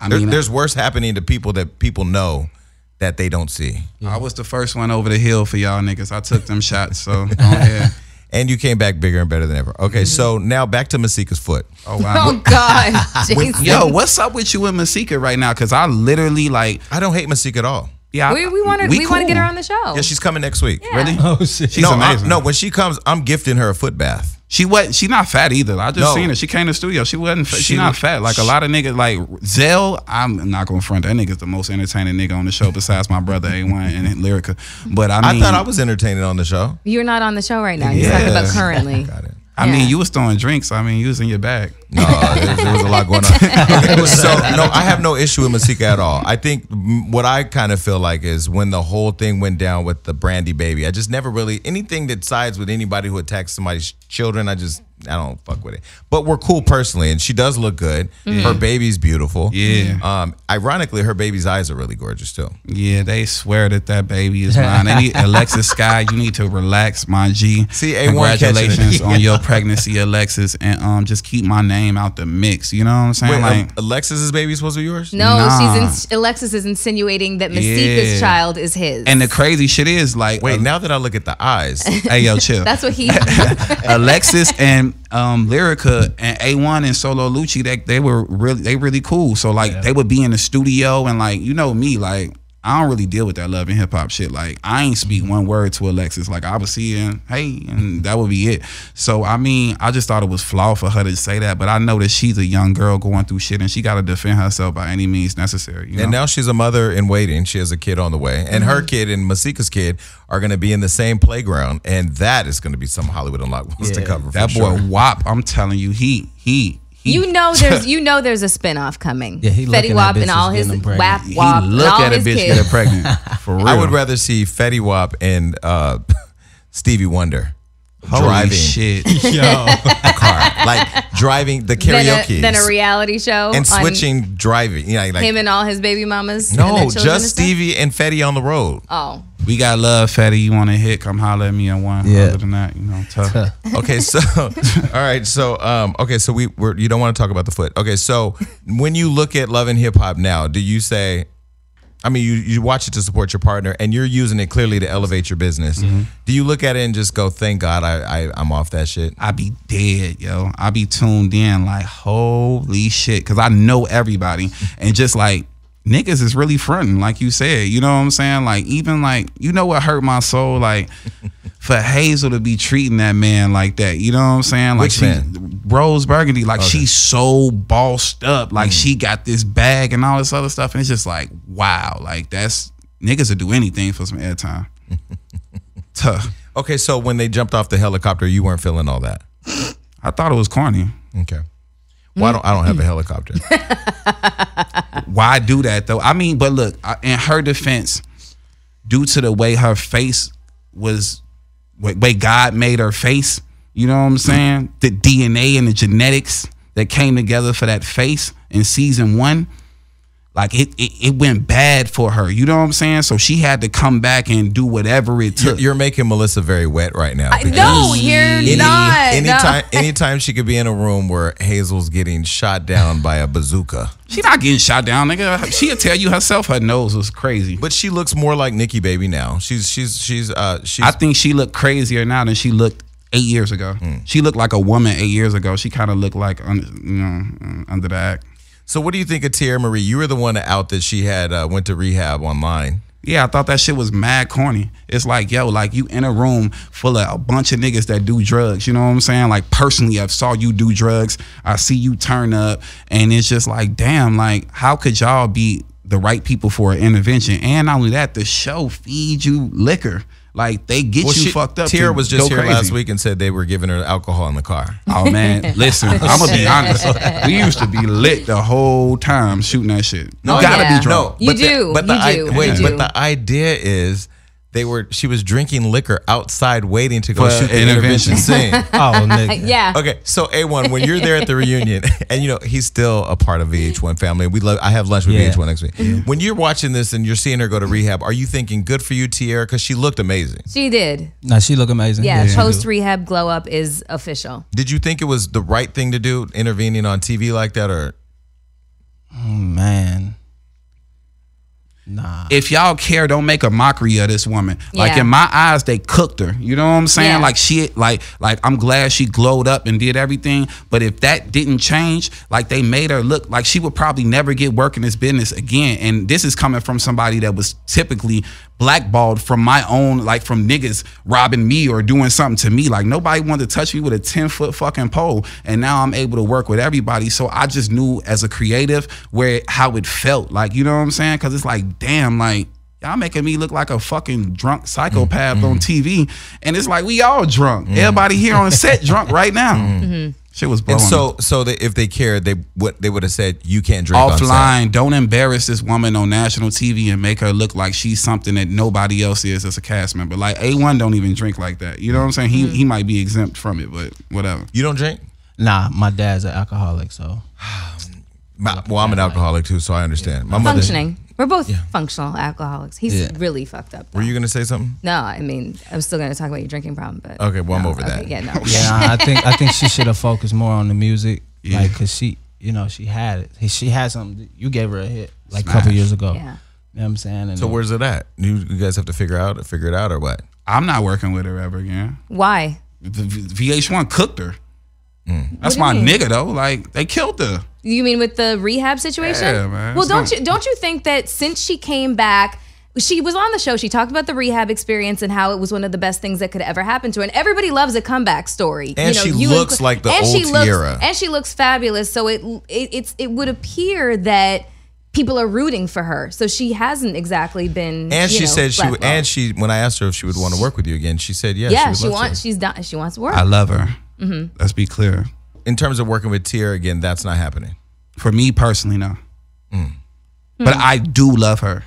I mean, there's worse happening to people that people know that they don't see. I was the first one over the hill for y'all niggas. I took them shots, so go ahead. And you came back bigger and better than ever. Okay, so now back to Masika's foot. Oh, wow. Oh, God. Yo, what's up with you and Masika right now? Because I literally, like, I don't hate Masika at all. Yeah, we want to get her on the show. Yeah, she's coming next week. Yeah. Really? Oh, shit. She's amazing. No, when she comes, I'm gifting her a foot bath. She's not fat either. I just seen her. She came to the studio. She's not fat. Like a lot of niggas, like Zell, I'm not gonna front. That nigga's the most entertaining nigga on the show besides my brother A1 and Lyrica. But I mean, I thought I was entertaining on the show. You're not on the show right now. You're talking about currently. Got it. I mean, you was throwing drinks. So, I mean, you was in your bag. No, there was a lot going on. So, no, I have no issue with Masika at all. I think what I kind of feel like is when the whole thing went down with the Brandy baby, I just never really, anything that sides with anybody who attacks somebody's children, I don't fuck with it. But we're cool personally, and she does look good. Yeah. Her baby's beautiful. Yeah. Ironically, her baby's eyes are really gorgeous too. Yeah, they swear that that baby is mine. They need, Alexis Sky, you need to relax, my G. See, A1 congratulations on your pregnancy, Alexis, and just keep my name out the mix. You know what I'm saying? Wait, like Alexis's baby supposed to be yours? No, she's Alexis is insinuating that Masika's child is his. And the crazy shit is like, wait, now that I look at the eyes, hey yo, chill. That's what he. Alexis and Lyrica and A1 and Solo Lucci, they were really cool. So like they would be in the studio and like, you know me, like I don't really deal with that Love and Hip Hop shit. Like I ain't speak one word to Alexis. Like I was seeing, hey, and that would be it. So I mean, I just thought it was flawed for her to say that, but I know that she's a young girl going through shit and she got to defend herself by any means necessary. You know? And now she's a mother in waiting. She has a kid on the way, and her kid and Masika's kid are gonna be in the same playground, and that is gonna be some Hollywood Unlocked wants to cover. That boy Wap, I'm telling you, you know there's a spinoff coming. Yeah, he Fetty Wap and all his Wap. Look at a bitch getting pregnant. For real. I would rather see Fetty Wap and Stevie Wonder driving a car, like driving the karaoke, than a reality show and switching driving. Yeah, like him and all his baby mamas. No, just Stevie and Fetty on the road. Oh. We got love, Fetty. You want to hit? Come holler at me at one. Yeah. Other than that, you know, tough. Okay, so, all right, so, okay, so you don't want to talk about the foot. Okay, so when you look at Love and Hip Hop now, do you say, I mean, you watch it to support your partner, and you're using it clearly to elevate your business. Mm-hmm. Do you look at it and just go, thank God I'm off that shit? I be dead, yo. I be tuned in like, holy shit, because I know everybody, and just like, niggas is really fronting, like you said. You know what I'm saying? Like, even like, you know what hurt my soul? Like, for Hazel to be treating that man like that. You know what I'm saying? Like, Rose Burgundy, like, she's so bossed up. Like, she got this bag and all this other stuff. And it's just like, wow. Like, that's, niggas would do anything for some airtime. Tough. Okay, so when they jumped off the helicopter, you weren't feeling all that? I thought it was corny. Okay. Well, I don't have a helicopter. Why do that though? I mean, but look, in her defense, due to the way her face was, way God made her face, you know what I'm saying? The DNA and the genetics that came together for that face in season 1, like it went bad for her. You know what I'm saying? So she had to come back and do whatever it took. You're making Melissa very wet right now. No, you're not. Anytime she could be in a room where Hazel's getting shot down by a bazooka. She's not getting shot down, nigga. She'll tell you herself her nose was crazy. But she looks more like Nikki Baby now. She's I think she looked crazier now than she looked 8 years ago. She looked like a woman 8 years ago. She kind of looked like under the act. So what do you think of Tierra Marie? You were the one out that she had went to rehab online. Yeah, I thought that shit was mad corny. It's like, yo, like you in a room full of a bunch of niggas that do drugs. You know what I'm saying? Like personally, I've saw you do drugs. I see you turn up. And it's just like, damn, like how could y'all be the right people for an intervention? And not only that, the show feeds you liquor. Like they get you fucked up. Tierra was just here last week and said they were giving her alcohol in the car. Oh man, listen, I'm gonna be honest. We used to be lit the whole time shooting that shit. You gotta be drunk. You do. But the idea is she was drinking liquor outside waiting to go shoot the intervention scene. Oh nigga. Yeah. Okay, so A1, when you're there at the reunion, and you know he's still a part of VH1 family. I have lunch with VH1 next week. Yeah. When you're watching this and you're seeing her go to rehab, are you thinking good for you, Tierra? Because she looked amazing. She did. No, she looked amazing. Yeah, post rehab glow up is official. Did you think it was the right thing to do, intervening on TV like that, or? Oh man. Nah. If y'all care, don't make a mockery of this woman. Yeah. Like in my eyes, they cooked her. You know what I'm saying? Yeah. Like she, like I'm glad she glowed up and did everything. But if that didn't change, like they made her look like she would probably never get work in this business again. And this is coming from somebody that was typically blackballed from my own, like from niggas robbing me or doing something to me. Like nobody wanted to touch me with a 10-foot fucking pole. And now I'm able to work with everybody. So I just knew as a creative how it felt. Like, you know what I'm saying? Because it's like, damn, like y'all making me look like a fucking drunk psychopath on TV. And it's like, we all drunk. Everybody here on set drunk right now. Shit was blowing. And so that if they cared, they would have said, you can't drink offline. Don't embarrass this woman on national TV and make her look like she's something that nobody else is as a cast member. Like A1 don't even drink like that. You know what I'm saying? He might be exempt from it, but whatever. You don't drink? Nah, my dad's an alcoholic, so. Well, I'm an alcoholic too, so I understand. My mother, functioning. We're both functional alcoholics. He's really fucked up, though. Were you going to say something? No, I mean, I was still going to talk about your drinking problem, but okay, well, no, I'm over that. Yeah, no. I think she should have focused more on the music, like, cause she, you know, she had it. She had something. You gave her a hit like a couple years ago. Yeah, you know what I'm saying. And so where's it at? You guys have to figure it out, or what? I'm not working with her ever again. Why? VH1 cooked her. That's my nigga though. Like, they killed her. You mean with the rehab situation? Yeah, man. Well, don't you think that since she came back, she was on the show, she talked about the rehab experience and how it was one of the best things that could ever happen to her. And everybody loves a comeback story. And you know, she looks like the old Tierra. And she looks fabulous. So it would appear that people are rooting for her. So she hasn't exactly been. And she said she would, and she, when I asked her if she would want to work with you again, she said yes. Yeah, she wants to work. I love her. Let's be clear. In terms of working with Tierra again, that's not happening. For me personally, no. But I do love her,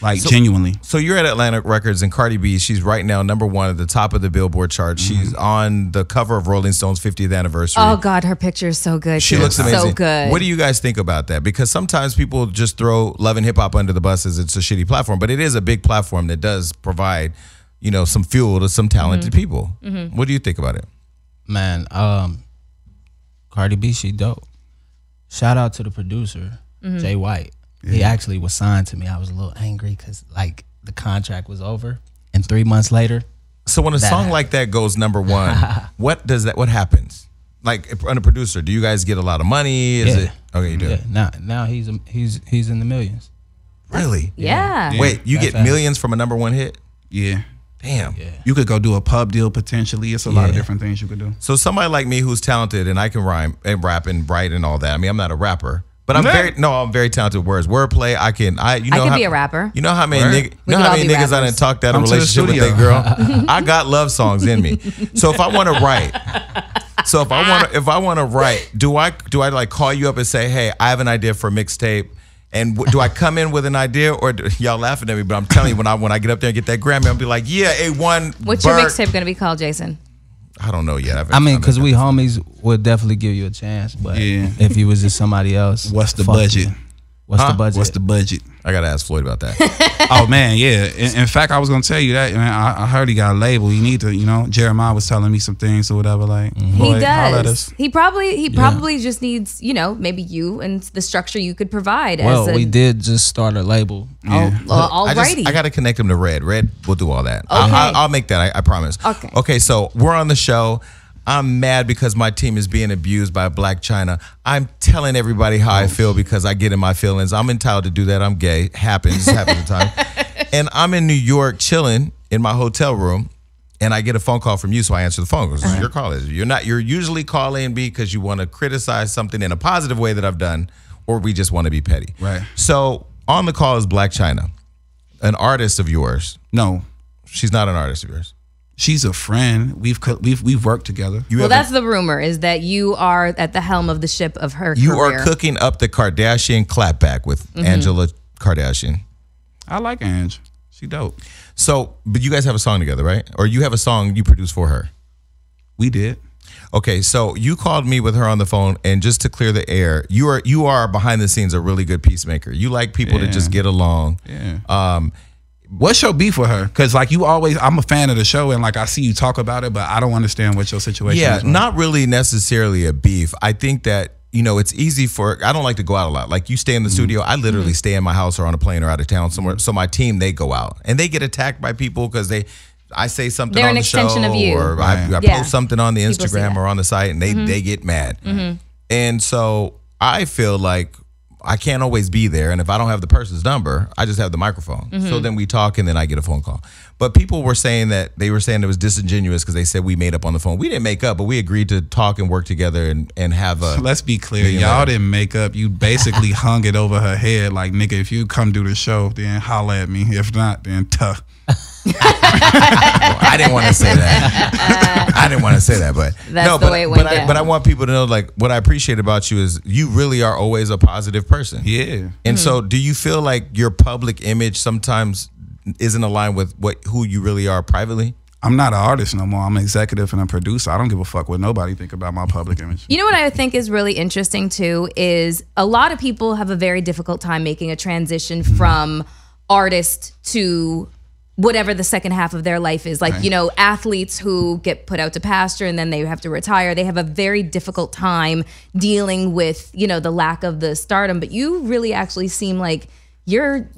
like, genuinely. So you're at Atlantic Records and Cardi B, she's right now #1 at the top of the Billboard chart. She's on the cover of Rolling Stone's 50th anniversary. Oh God, her picture is so good. She looks amazing. So good. What do you guys think about that? Because sometimes people just throw Love and Hip Hop under the bus as it's a shitty platform, but it is a big platform that does provide, you know, some fuel to some talented people. What do you think about it? Man, Cardi B, she dope. Shout out to the producer, Jay White. He actually was signed to me. I was a little angry because, like, the contract was over, and 3 months later. So when a song like that goes #1, what does that? What happens? Like, on a producer, do you guys get a lot of money? Is it okay? You do. Yeah. Now he's in the millions. Really? Yeah. Wait, you get millions from a #1 hit? Yeah. Damn. Yeah. You could go do a pub deal potentially. It's a lot of different things you could do. So somebody like me who's talented and I can rhyme and rap and write and all that. I mean, I'm not a rapper, but I'm very talented with words. Wordplay, I can be a rapper. You know how many niggas I done talked out of a relationship with that girl? I got love songs in me. So if I want to write, do I like call you up and say, hey, I have an idea for a mixtape? And do I come in with an idea, or y'all laughing at me? But I'm telling you, when I get up there and get that Grammy, I'll be like, yeah, A1. What's your mixtape gonna be called, Jason? I don't know yet. I mean, because we homies would definitely give you a chance, but if you was just somebody else, what's the budget? What's the budget? I gotta ask Floyd about that. Oh man, yeah. In fact, I was gonna tell you that, man. I heard he got a label. You need to, you know. Jeremiah was telling me some things or whatever. Like Floyd, he does. He probably just needs, you know, maybe you and the structure you could provide. Well, we did just start a label. Yeah. Alrighty. I gotta connect him to Red. Red will do all that. Okay. I'll make that. I promise. Okay. Okay. So we're on the show. I'm mad because my team is being abused by Blac Chyna. I'm telling everybody how I feel because I get in my feelings. I'm entitled to do that. I'm gay. Happens all the time. And I'm in New York chilling in my hotel room, and I get a phone call from you, so I answer the phone. This is your call. You're usually calling me because you want to criticize something in a positive way that I've done, or we just want to be petty. Right. So on the call is Blac Chyna, an artist of yours. No, she's not an artist of yours. She's a friend. We've worked together. Well, that's the rumor, is that you are at the helm of the ship of her career. You are cooking up the Kardashian clapback with Angela Kardashian. I like Ange. She dope. So, but you guys have a song together, right? Or you have a song you produced for her? We did. Okay, so you called me with her on the phone, and just to clear the air, you are behind the scenes a really good peacemaker. You like people to just get along. Yeah. What's your beef with her? Because, like, you always, I'm a fan of the show, and, like, I see you talk about it, but I don't understand what your situation is. Yeah, not really necessarily a beef. I think that, you know, it's easy for, I don't like to go out a lot. Like, you stay in the studio, I literally stay in my house or on a plane or out of town somewhere. So my team, they go out. And they get attacked by people because I say something on the show. They're an extension of you. Or I post something on the Instagram or on the site, and they get mad. And so I feel like I can't always be there, and if I don't have the person's number, I just have the microphone. Mm-hmm. So then we talk, and then I get a phone call. But people were saying that it was disingenuous because they said we made up on the phone. We didn't make up, but we agreed to talk and work together and have a. Let's be clear, y'all didn't make up. You basically hung it over her head, like, nigga, if you come do the show, then holla at me. If not, then tough. Well, I didn't want to say that. I didn't want to say that, but that's the way it went down. But I want people to know, like, what I appreciate about you is you really are always a positive person. Yeah. And so, do you feel like your public image sometimes isn't aligned with who you really are privately? I'm not an artist no more. I'm an executive and a producer. I don't give a fuck what nobody think about my public image. You know what I think is really interesting too is a lot of people have a very difficult time making a transition from artist to whatever the second half of their life is. Like, you know, athletes who get put out to pasture and then they have to retire, they have a very difficult time dealing with, you know, the lack of the stardom. But you really actually seem like you're,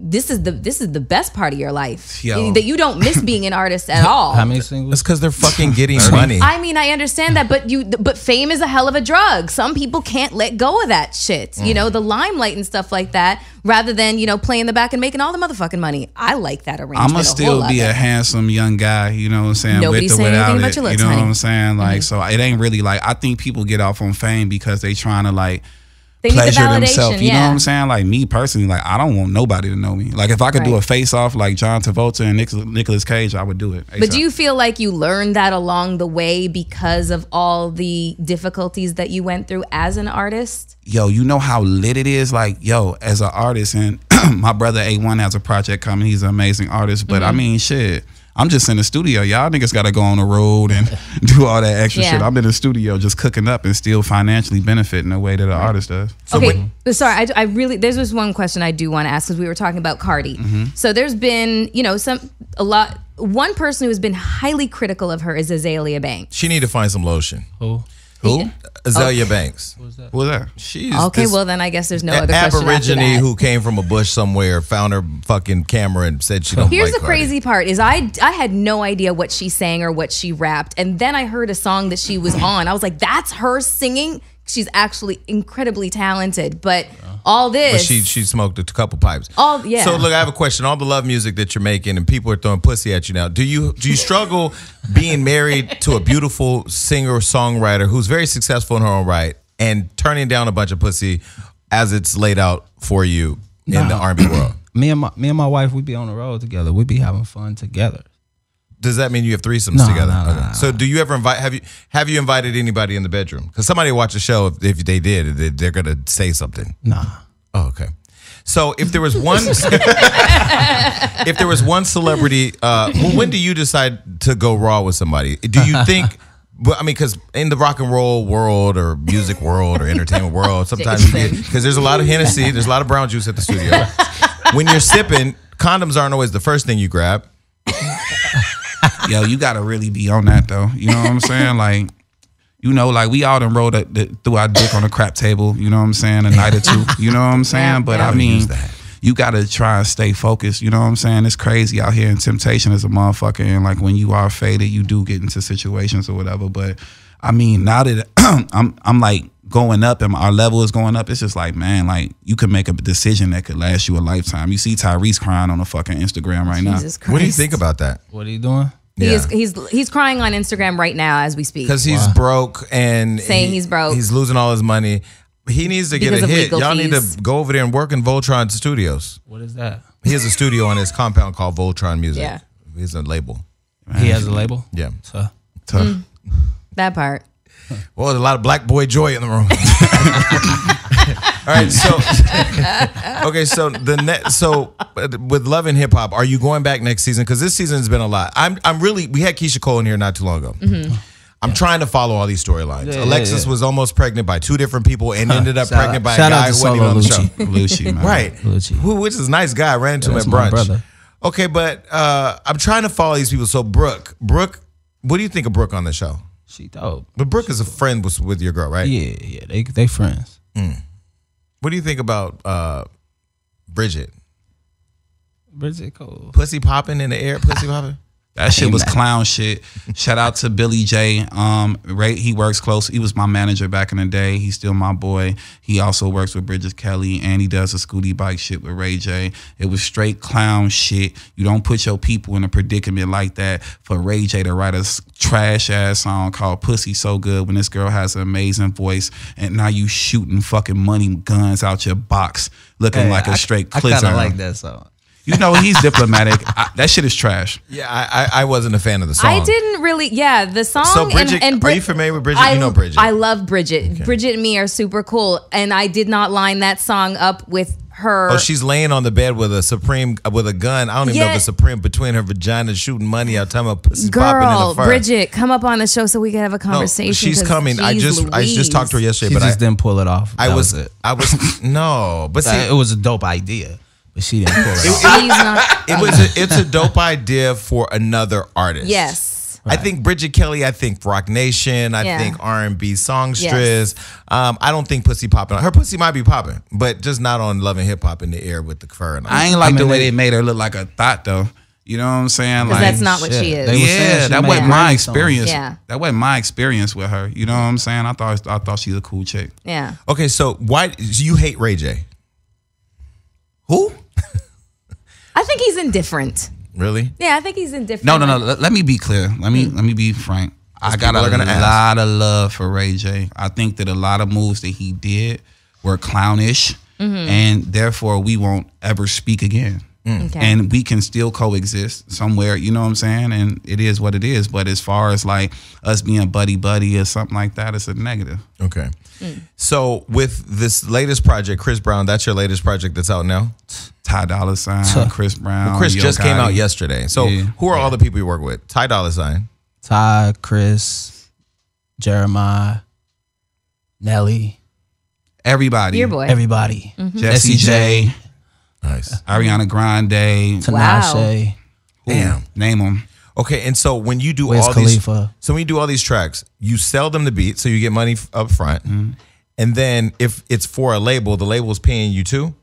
this is the best part of your life. Yo. That you don't miss being an artist at all. How many singles? It's because they're fucking getting money. I mean, I understand that, but fame is a hell of a drug. Some people can't let go of that shit. You know, the limelight and stuff like that. Rather than, you know, playing the back and making all the motherfucking money. I like that arrangement. I'm going to still be a handsome young guy, you know what I'm saying? Nobody's saying anything about your looks, honey. You know what I'm saying? Like, so it ain't really like, I think people get off on fame because they trying to like pleasure themselves. You know what I'm saying? Like me personally, like I don't want nobody to know me. Like if I could do a face off like John Travolta and Nicolas Cage, I would do it. But do you feel like you learned that along the way because of all the difficulties that you went through as an artist? Yo, you know how lit it is? Like, yo, as an artist, and my brother A1 has a project coming. He's an amazing artist. But I mean, shit, I'm just in the studio. Y'all niggas got to go on the road and do all that extra shit. I'm in the studio just cooking up and still financially benefiting the way that an artist does. So okay, sorry, I really, there's this one question I do want to ask because we were talking about Cardi. So there's been, you know, one person who has been highly critical of her is Azealia Banks. She need to find some lotion. Who? Who? Yeah. Azealia Banks. Who's that? Who's that? She's okay, well then I guess there's no other question after that. Aborigine who came from a bush somewhere, found her fucking camera and said she don't like Cardi. Here's the crazy part is I had no idea what she sang or what she rapped. And then I heard a song that she was on. I was like, that's her singing? She's actually incredibly talented, but all this. But she smoked a couple pipes. So look, I have a question. All the love music that you're making and people are throwing pussy at you now. Do you struggle being married to a beautiful singer songwriter who's very successful in her own right and turning down a bunch of pussy as it's laid out for you in the R&B world? Me and my wife, we be on the road together. We be having fun together. Does that mean you have threesomes together? No. So do you ever invite? Have you invited anybody in the bedroom? Because somebody watched the show. If they did, they're gonna say something. Nah. Oh, okay. So if there was one, if there was one celebrity, when do you decide to go raw with somebody? Do you think? I mean, because in the rock and roll world or music world or entertainment world, sometimes because there's a lot of Hennessy, there's a lot of brown juice at the studio. When you're sipping, condoms aren't always the first thing you grab. Yo, you gotta really be on that though. You know what I'm saying? Like, you know, like we all done rolled through our dick on a crap table. You know what I'm saying? A night or two. You know what I'm saying? But I mean, you gotta try and stay focused. You know what I'm saying? It's crazy out here, and temptation is a motherfucker. And like when you are faded, you do get into situations or whatever. But I mean, now that I'm like going up and our level is going up, it's just like, man, like you could make a decision that could last you a lifetime. You see Tyrese crying on a fucking Instagram right Jesus now. Christ. What do you think about that? What are you doing? Yeah. He's crying on Instagram right now as we speak because he's broke and saying he's broke. He's losing all his money. He needs to get a hit. Y'all need to go over there and work in Voltron Studios. What is that? He has a studio on his compound called Voltron Music. Yeah, he's a label. He has a label. Yeah, tough. That part. Well, there's a lot of black boy joy in the room. All right, so okay, so with Love and Hip Hop, are you going back next season? Because this season has been a lot. I'm really, we had Keisha Cole in here not too long ago. I'm trying to follow all these storylines. Alexis was almost pregnant by 2 different people and ended up pregnant by a guy who wasn't even on the show. Which is a nice guy. I ran into him at brunch. Okay, but I'm trying to follow these people. So Brooke, what do you think of Brooke on the show? She dope. But Brooke is a friend with your girl, right? Yeah, they friends. What do you think about Bridget? Bridget Cole. Pussy popping in the air, pussy popping? That shit was clown shit. Shout out to Billy J. Ray, he works close. He was my manager back in the day. He's still my boy. He also works with Bridget Kelly, and he does the Scooty Bike shit with Ray J. It was straight clown shit. You don't put your people in a predicament like that for Ray J to write a trash-ass song called Pussy So Good when this girl has an amazing voice, and now you shooting fucking money guns out your box looking like a straight clizzer. I kind of like that song. You know, he's diplomatic. That shit is trash. Yeah, I wasn't a fan of the song. I didn't really, yeah, the song. So Bridget, are you familiar with Bridget? You know Bridget. I love Bridget. Okay. Bridget and me are super cool. And I did not line that song up with her. Oh, she's laying on the bed with a Supreme, with a gun. I don't even know the Supreme between her vagina shooting money out. Time about pussy popping in the fur. Bridget, come up on the show so we can have a conversation. No, she's coming. Geez, I just talked to her yesterday, but I just didn't pull it off. I was no, but see, it was a dope idea. She didn't pull it off. It's a dope idea for another artist. Yes. Right. I think Bridget Kelly, I think Rock Nation, I think R&B songstress. Yes. I don't think pussy popping. Her pussy might be popping, but just not on Love and Hip Hop in the air with the fur. I ain't like the way they made her look like a thought, though. You know what I'm saying? Like, that's not what she is. Yeah, that wasn't my experience. Yeah. That wasn't my experience with her. You know what I'm saying? I thought she was a cool chick. Yeah. Okay, so why do you hate Ray J? Who? I think he's indifferent. Really? Yeah, I think he's indifferent. No. Let me be clear. Let me be frank. I got a lot of love for Ray J. I think that a lot of moves that he did were clownish, and therefore we won't ever speak again. Okay. And we can still coexist somewhere, you know what I'm saying? And it is what it is. But as far as like us being buddy-buddy or something like that, it's a negative. Okay. So with this latest project, Chris Brown, that's your latest project that's out now? Ty Dolla $ign, Chris Brown. Well, Chris just came out yesterday. So who are all the people you work with? Ty Dolla $ign. Ty, Chris, Jeremiah, Nelly. Everybody. Your boy. Everybody. Jesse J. Nice. Ariana Grande. Tinashe. Damn. Name them. Okay, and so when you do all these tracks, you sell them the beat, so you get money up front. And then if it's for a label, the label's paying you too?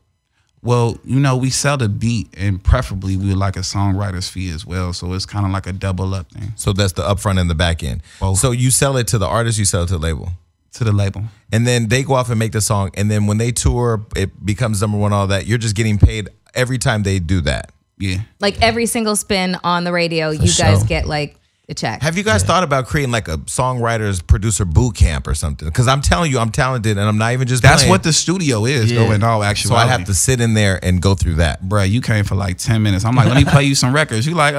Well, you know, we sell the beat, and preferably we would like a songwriter's fee as well, so it's kind of like a double up thing. So that's the upfront and the back end. Both. So you sell it to the artist, you sell it to the label? To the label. And then they go off and make the song, and then when they tour, it becomes #1, all that. You're just getting paid every time they do that. Yeah. Like every single spin on the radio, you guys get like a check. Have you guys thought about creating like a songwriter's producer boot camp or something? Because I'm telling you, I'm talented, and I'm not even just playing. What the studio is, though, in all actuality. So I have to sit in there and go through that. Bruh, you came for like 10 minutes. I'm like, let me play you some records. You like,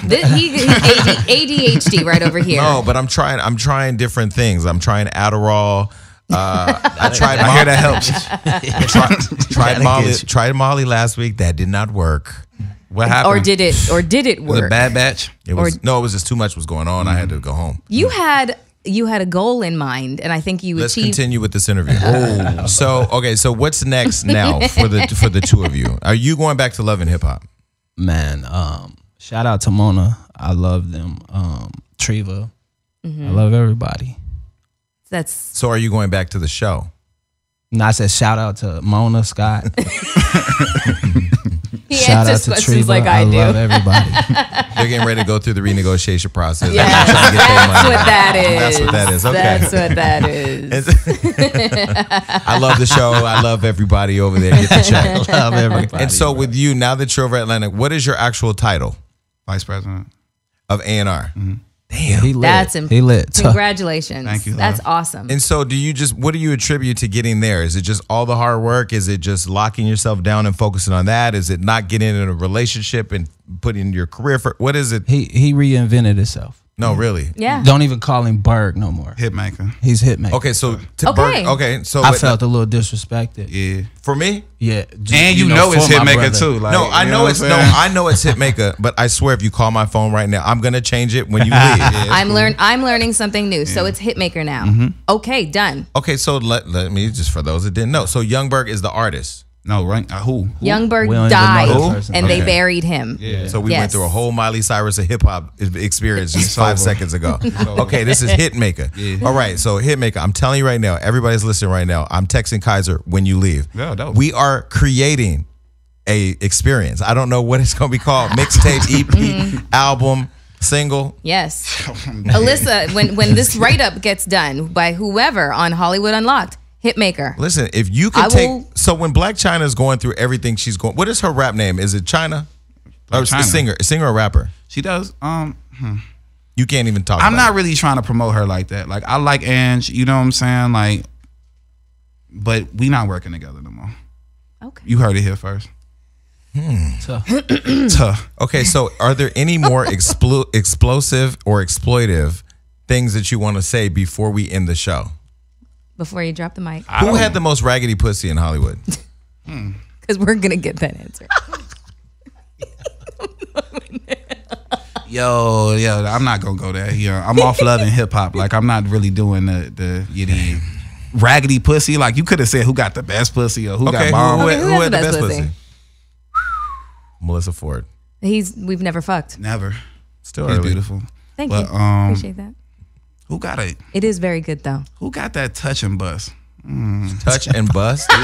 He ADHD right over here. No, but I'm trying different things. I'm trying Adderall. I tried. I hear that helps. Tried Molly last week. That did not work. What happened? Or did it work? Was it a bad batch? No, it was just too much was going on. I had to go home. You had a goal in mind, and I think you achieved. Let's continue with this interview. So okay, so what's next now for the two of you? Are you going back to Love and Hip Hop? Man, shout out to Mona. I love them. Treva, I love everybody. So are you going back to the show? No, I said shout out to Mona Scott. Shout out to Treva. Like I love everybody. They're getting ready to go through the renegotiation process. Yes, that's what that is. That's what that is. Okay. That's what that is. I love the show. I love everybody over there. Get the check. Love everybody. And so with you, now that you're over at Atlantic, what is your actual title? Vice President of A&R. Damn, he lit. That's impressive. Congratulations. Thank you. That's awesome. And so do you just, what do you attribute to getting there? Is it just all the hard work? Is it just locking yourself down and focusing on that? Is it not getting in a relationship and putting your career for, what is it? He reinvented himself. No, really? Yeah. Don't even call him Berg no more. Hitmaker. He's Hitmaker. Okay, so to Berg, okay. So I felt a little disrespected. Yeah. For me? Yeah. And you know it's Hitmaker too. Like, no, I know it's Hitmaker, but I swear if you call my phone right now, I'm gonna change it when you leave. Yeah, I'm learning something new. Yeah. So it's Hitmaker now. Okay, done. Okay, so let me just for those that didn't know. So Youngberg is the artist. No, right? Who? Youngberg died, and they buried him. Yeah. So we went through a whole Miley Cyrus of hip hop experience just 5 seconds ago. Okay, this is Hitmaker. Yeah. All right, so Hitmaker, I'm telling you right now, everybody's listening right now. I'm texting Kaiser when you leave. Yeah, we are creating an experience. I don't know what it's going to be called. Mixtape, EP, album. single? Yes. Alyssa, when this write-up gets done by whoever on Hollywood Unlocked, Hitmaker. Listen, if you can so when Blac Chyna is going through everything she's going, what is her rap name? Is it Chyna? Or Chyna. A singer or rapper? She does, You can't even talk I'm about not it. Really trying to promote her like that. Like, I like Ange, you know what I'm saying? Like, but we not working together no more. Okay. You heard it here first. Tough. Tough. Okay, so are there any more explosive or exploitive things that you want to say before we end the show? Before you drop the mic. Who had the most raggedy pussy in Hollywood? Because we're going to get that answer. Yo, I'm not going to go there. Yeah, I'm off Love and Hip Hop. Like, I'm not really doing the raggedy pussy. Like, you could have said who got the best pussy or who got bombed. Okay, who had the best pussy? Melissa Ford. We've never fucked. Never. Still early. Beautiful. Thank you. Appreciate that. Who got it? It is very good though. Who got that touch and bust? Touch and bust? Yeah.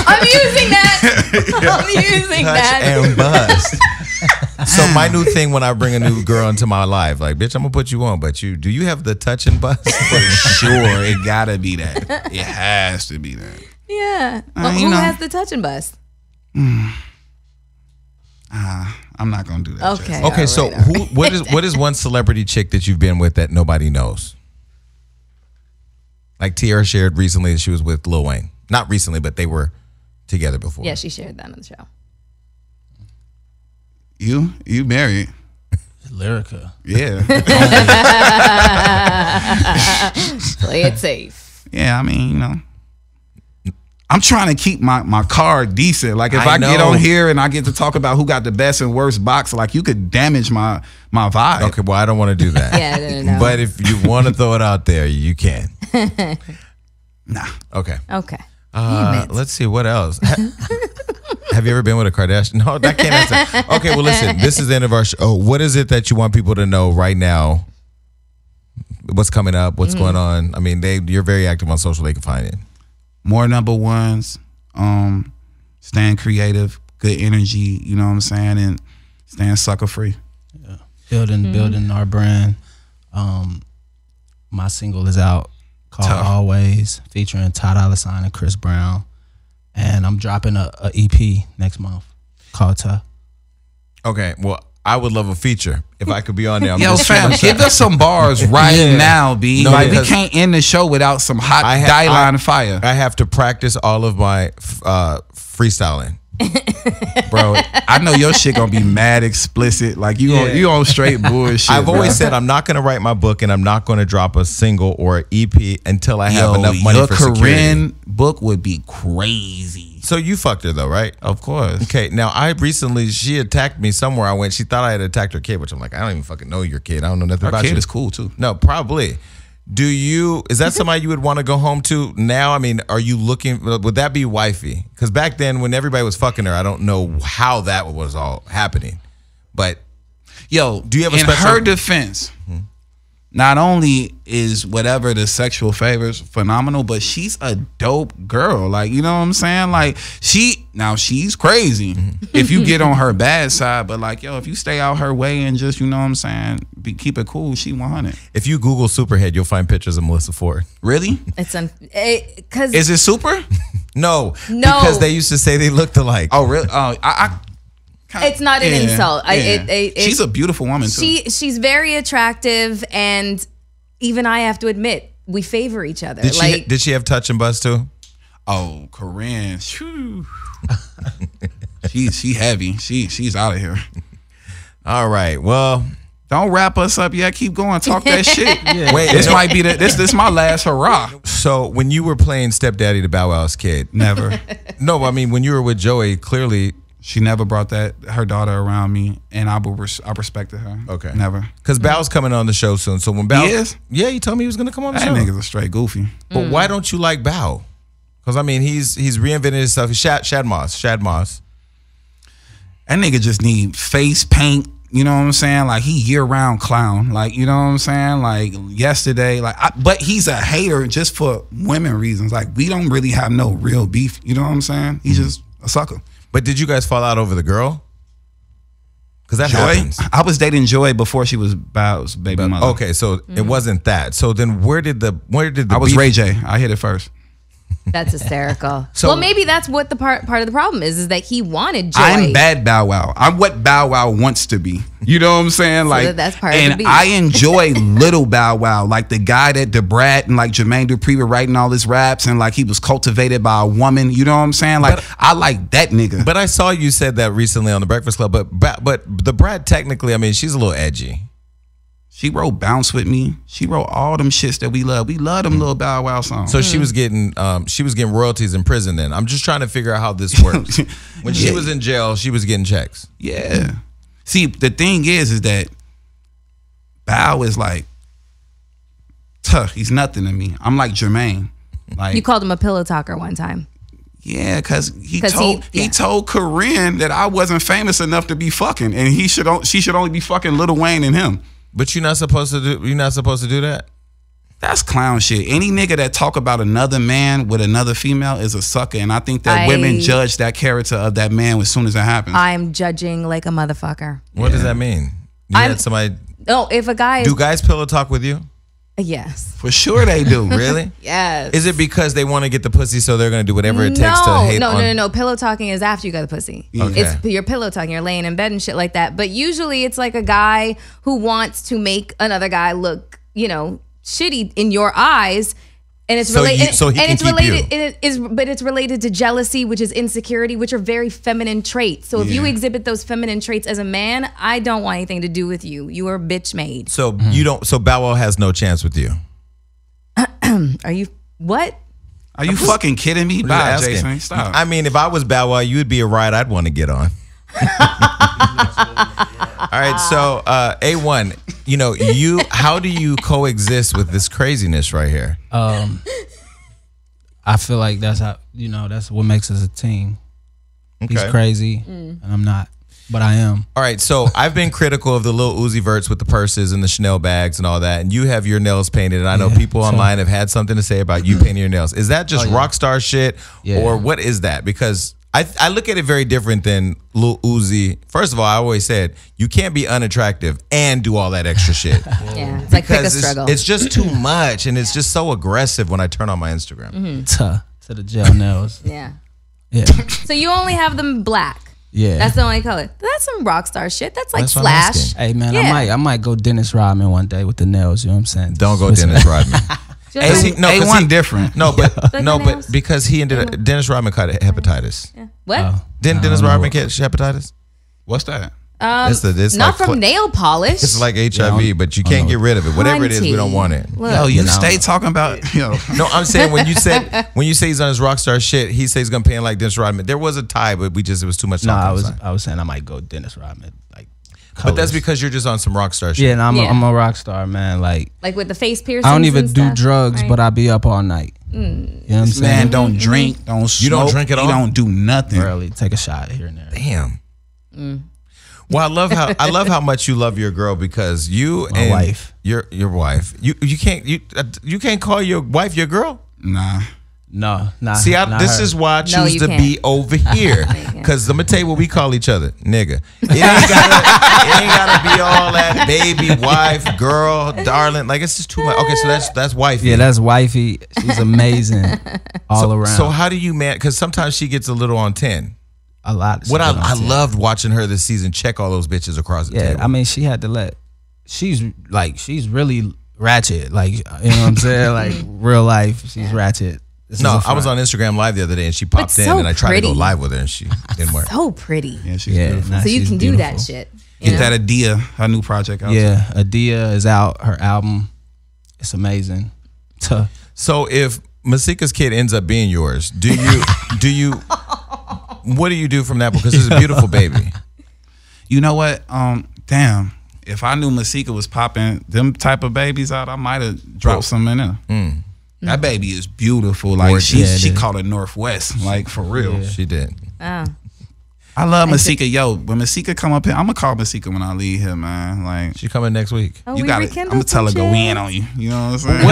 I'm using that. Touch and bust. So my new thing when I bring a new girl into my life, like, bitch, I'm gonna put you on, but do you have the touch and bust? For sure, it gotta be that. It has to be that. Yeah. Well, who has the touch and bust? I'm not gonna do that. Okay. Okay. So what is one celebrity chick that you've been with that nobody knows? Like Tierra shared recently that she was with Lil Wayne. Not recently, but they were together before. Yeah, she shared that on the show. You married? Lyrica. Yeah. Play it safe. Yeah, I mean, you know. I'm trying to keep my card decent. Like, if I get on here and I get to talk about who got the best and worst box, like, you could damage my vibe. Okay, well, I don't want to do that. Yeah, I don't know. But if you want to throw it out there, you can. Nah. Okay. Okay. Let's see, what else? Have you ever been with a Kardashian? No, I can't answer. Okay, well, listen, this is the end of our show. What is it that you want people to know right now? What's coming up? What's going on? I mean, you're very active on social. They can find it. More number ones, staying creative, good energy, you know what I'm saying, and staying sucker free. Yeah. Building our brand. My single is out called Always, featuring Ty Dolla $ign and Chris Brown. And I'm dropping a EP next month called Tough. Okay, well, I would love a feature if I could be on there. Yo, fam, give us some bars right now, B. No, like, we can't end the show without some hot Dylan fire. I have to practice all of my freestyling. Bro, I know your shit gonna be mad explicit. Like, you on straight bullshit. I've always said I'm not gonna write my book and I'm not gonna drop a single or an EP until I have enough money for security. Your Corinne book would be crazy. So you fucked her though, right? Of course. Okay, now she attacked me somewhere I went. She thought I had attacked her kid, which I'm like, I don't even fucking know your kid. I don't know nothing about you. Her kid is cool too. No, probably. Is that somebody you would want to go home to now? I mean, are you looking, would that be wifey? Because back then when everybody was fucking her, I don't know how that was all happening. But yo, do you have a special? In her defense, not only is whatever the sexual favors phenomenal, but she's a dope girl. Like, you know what I'm saying? Like, she's crazy if you get on her bad side, but like, yo, if you stay out her way and just, you know what I'm saying, keep it cool, she 100. If you Google Superhead, you'll find pictures of Melissa Ford. Really? Is it super? No. Because they used to say they looked alike. Oh, really? Oh, it's not an insult. Yeah. She's a beautiful woman too. She's very attractive, and even I have to admit, we favor each other. Did she have touch and bust too? Oh, Corinne. she heavy. She's out of here. All right. Well, don't wrap us up yet. Keep going. Talk that shit. Yeah. Wait, this might be this my last hurrah. So when you were playing stepdaddy to Bow Wow's kid, never. No, I mean when you were with Joey, clearly. She never brought her daughter around me, and I respected her. Okay, never. Because Bow's coming on the show soon, so when Bow is, yeah, he told me he was gonna come on the show. That nigga's a straight goofy. But why don't you like Bow? Because I mean, he's reinvented himself. Shad Moss. That nigga just need face paint. You know what I'm saying? Like, he year-round clown. Like, you know what I'm saying? Like, yesterday, like, but he's a hater just for women reasons. Like, we don't really have no real beef. You know what I'm saying? He's just a sucker. But did you guys fall out over the girl? Because that happens. I was dating Joy before she was Bow's baby mother. Okay, so it wasn't that. So then where did the I was Ray J. I hit it first. That's hysterical. So, well, maybe that's what the part of the problem is that he wanted Joy. I'm bad Bow Wow. I'm what Bow Wow wants to be. You know what I'm saying? Like, so that's part of the beat. I enjoy little Bow Wow, like the guy that Debrat and like Jermaine Dupri were writing all his raps, and like he was cultivated by a woman. You know what I'm saying? Like, but I like that nigga. But I saw you said that recently on The Breakfast Club. But Debrat, technically, I mean, she's a little edgy. She wrote Bounce With Me. She wrote all them shits that we love. We love them little Bow Wow songs. So she was getting royalties in prison then. I'm just trying to figure out how this works. When she was in jail, she was getting checks. Yeah. See, the thing is that Bow is like, tough. He's nothing to me. I'm like Jermaine. Like, you called him a pillow talker one time. Yeah, because he told Corinne that I wasn't famous enough to be fucking, and she should only be fucking Lil Wayne and him. But you're not supposed to do that? That's clown shit. Any nigga that talk about another man with another female is a sucker. And I think that women judge that character of that man as soon as it happens. I'm judging like a motherfucker. What does that mean? You had somebody... No, if a guy... Do guys pillow talk with you? Yes. For sure they do. Really? Yes. Is it because they want to get the pussy so they're going to do whatever it takes to hate on... No. Pillow talking is after you got the pussy. Okay. You're pillow talking. You're laying in bed and shit like that. But usually it's like a guy who wants to make another guy look, you know, shitty in your eyes. And it's related. So it's related to jealousy, which is insecurity, which are very feminine traits. So if you exhibit those feminine traits as a man, I don't want anything to do with you. You are bitch made. So you don't. So Bow Wow has no chance with you. Are you what? Are you fucking kidding me? Bye, Jason. Stop. I mean, if I was Bow Wow, you would be a ride I'd want to get on. All right, so A1, you know, how do you coexist with this craziness right here? I feel like that's how, you know, that's what makes us a team. Okay. He's crazy and I'm not, but I am. All right, so I've been critical of the little Uzi Verts with the purses and the Chanel bags and all that, and you have your nails painted, and I know people online have had something to say about you painting your nails. Is that just rock star shit or what is that? Because I look at it very different than Lil Uzi. First of all, I always said you can't be unattractive and do all that extra shit. Yeah, it's like pick a struggle. It's just too much, and it's just so aggressive when I turn on my Instagram. To the gel nails. Yeah. So you only have them black. Yeah, that's the only color. That's some rock star shit. That's like Slash. Hey man, I might go Dennis Rodman one day with the nails. You know what I'm saying? Don't go Dennis Rodman. A1 different. No, but because he ended up, Dennis Rodman caught hepatitis. Yeah. What? Didn't Dennis Rodman catch hepatitis? What's that? It's not like, from nail polish. It's like HIV, but you can't get rid of it. Whatever it is, we don't want it. Look, you stay talking about. No, I'm saying when you say he's on his rock star shit, he says he's gonna pay him like Dennis Rodman. There was a tie, but it was too much. No, I was saying I might go Dennis Rodman like. Colors. But that's because you're just on some rock star shit. Yeah, and I'm a rock star, man. Like with the face piercings. I don't even do drugs, right? But I be up all night. You know what I'm saying? Man, don't drink, don't smoke. You don't drink at all? You don't do nothing. Really, take a shot here and there. Damn. Well, I love how much you love your girl, because you your wife. You can't call your wife your girl? Nah. No. See, this is why I choose to be over here. Because I'm going to tell you what we call each other. Nigga. It ain't gotta be all that baby, wife, girl, darling. Like, it's just too much. Okay, so that's wifey. Yeah, that's wifey. She's amazing all around. So how do you man? Because sometimes she gets a little on 10. A lot. What I loved watching her this season check all those bitches across the table. I mean, she had to she's really ratchet. Like, you know what I'm saying? Like, real life, she's ratchet. No, I was on Instagram Live the other day, and she popped in, and I tried to go live with her, and she didn't work. So pretty. Yeah, she's beautiful. So you can do that shit. Get that Adia, her new project out. Yeah, Adia is out. Her album, it's amazing. So if Masika's kid ends up being yours, what do you do from that? Because it's a beautiful baby. You know what? Damn. If I knew Masika was popping them type of babies out, I might have dropped some in there. That baby is beautiful. Like she called it Northwest. Like, for real. Yeah. She did. I love Masika. Yo, when Masika come up here, I'm gonna call Masika when I leave here, man. Like, she coming next week. Oh, you got it. I'm gonna tell her go in on you. You know what I'm saying?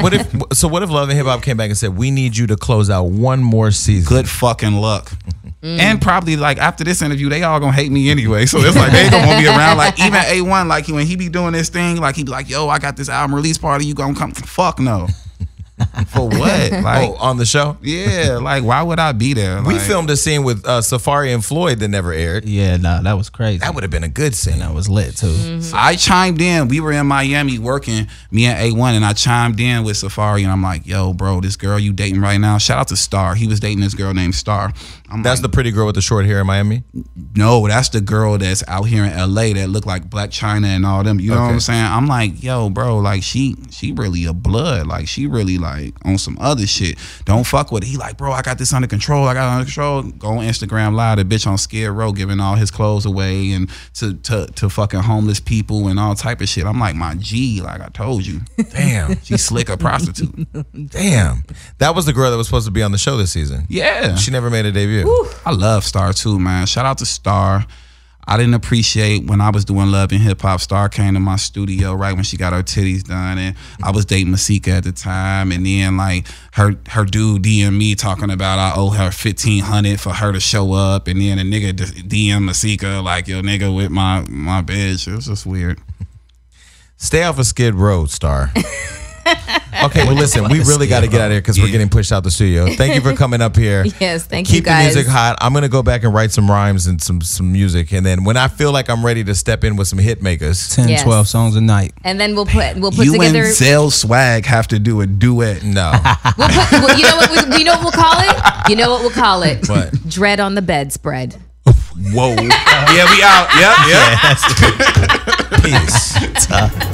What if Love and Hip Hop came back and said, we need you to close out one more season? Good fucking luck. And probably like after this interview, they all gonna hate me anyway. So it's like they gonna want me around. Like even A1, like when he be doing this thing, like he be like, "Yo, I got this album release party. You gonna come?" Fuck no. For what? Like on the show? Yeah. Like why would I be there? Like, we filmed a scene with Safari and Floyd that never aired. Yeah, nah, that was crazy. That would have been a good scene. That was lit too. So I chimed in. We were in Miami working, me and A1, and I chimed in with Safari, and I'm like, "Yo, bro, this girl you dating right now? Shout out to Star. He was dating this girl named Star." That's like, the pretty girl with the short hair in Miami? No, that's the girl that's out here in LA that look like Blac Chyna and all them. You know what I'm saying? I'm like, "Yo, bro, like she really a blood. Like she really like on some other shit. Don't fuck with it." He like, "Bro, I got this under control. I got it under control." Go on Instagram Live, the bitch on Skid Row giving all his clothes away and to fucking homeless people and all type of shit. I'm like, "My G, like I told you." Damn. She slick a prostitute. Damn. That was the girl that was supposed to be on the show this season. Yeah. She never made a debut. Woo. I love Star too, man. Shout out to Star. I didn't appreciate when I was doing Love and Hip Hop. Star came to my studio right when she got her titties done, and I was dating Masika at the time. And then like her dude DM me talking about I owe her $1,500 for her to show up, and then a nigga DM Masika like, "Yo, nigga with my bitch." It was just weird. Stay off of Skid Row, Star. Okay, well, listen, we really got to get out of here because we're getting pushed out the studio. Thank you for coming up here. Yes, thank you guys. Keep the music hot. I'm going to go back and write some rhymes and some music. And then when I feel like I'm ready to step in with some hit makers. 10, yes. 12 songs a night. And then we'll put you together. You and Zell Swag have to do a duet. No. You know what we'll call it? You know what we'll call it? What? Dread on the bedspread. Whoa. Yeah, we out. Yep. Yeah. Peace. Tough.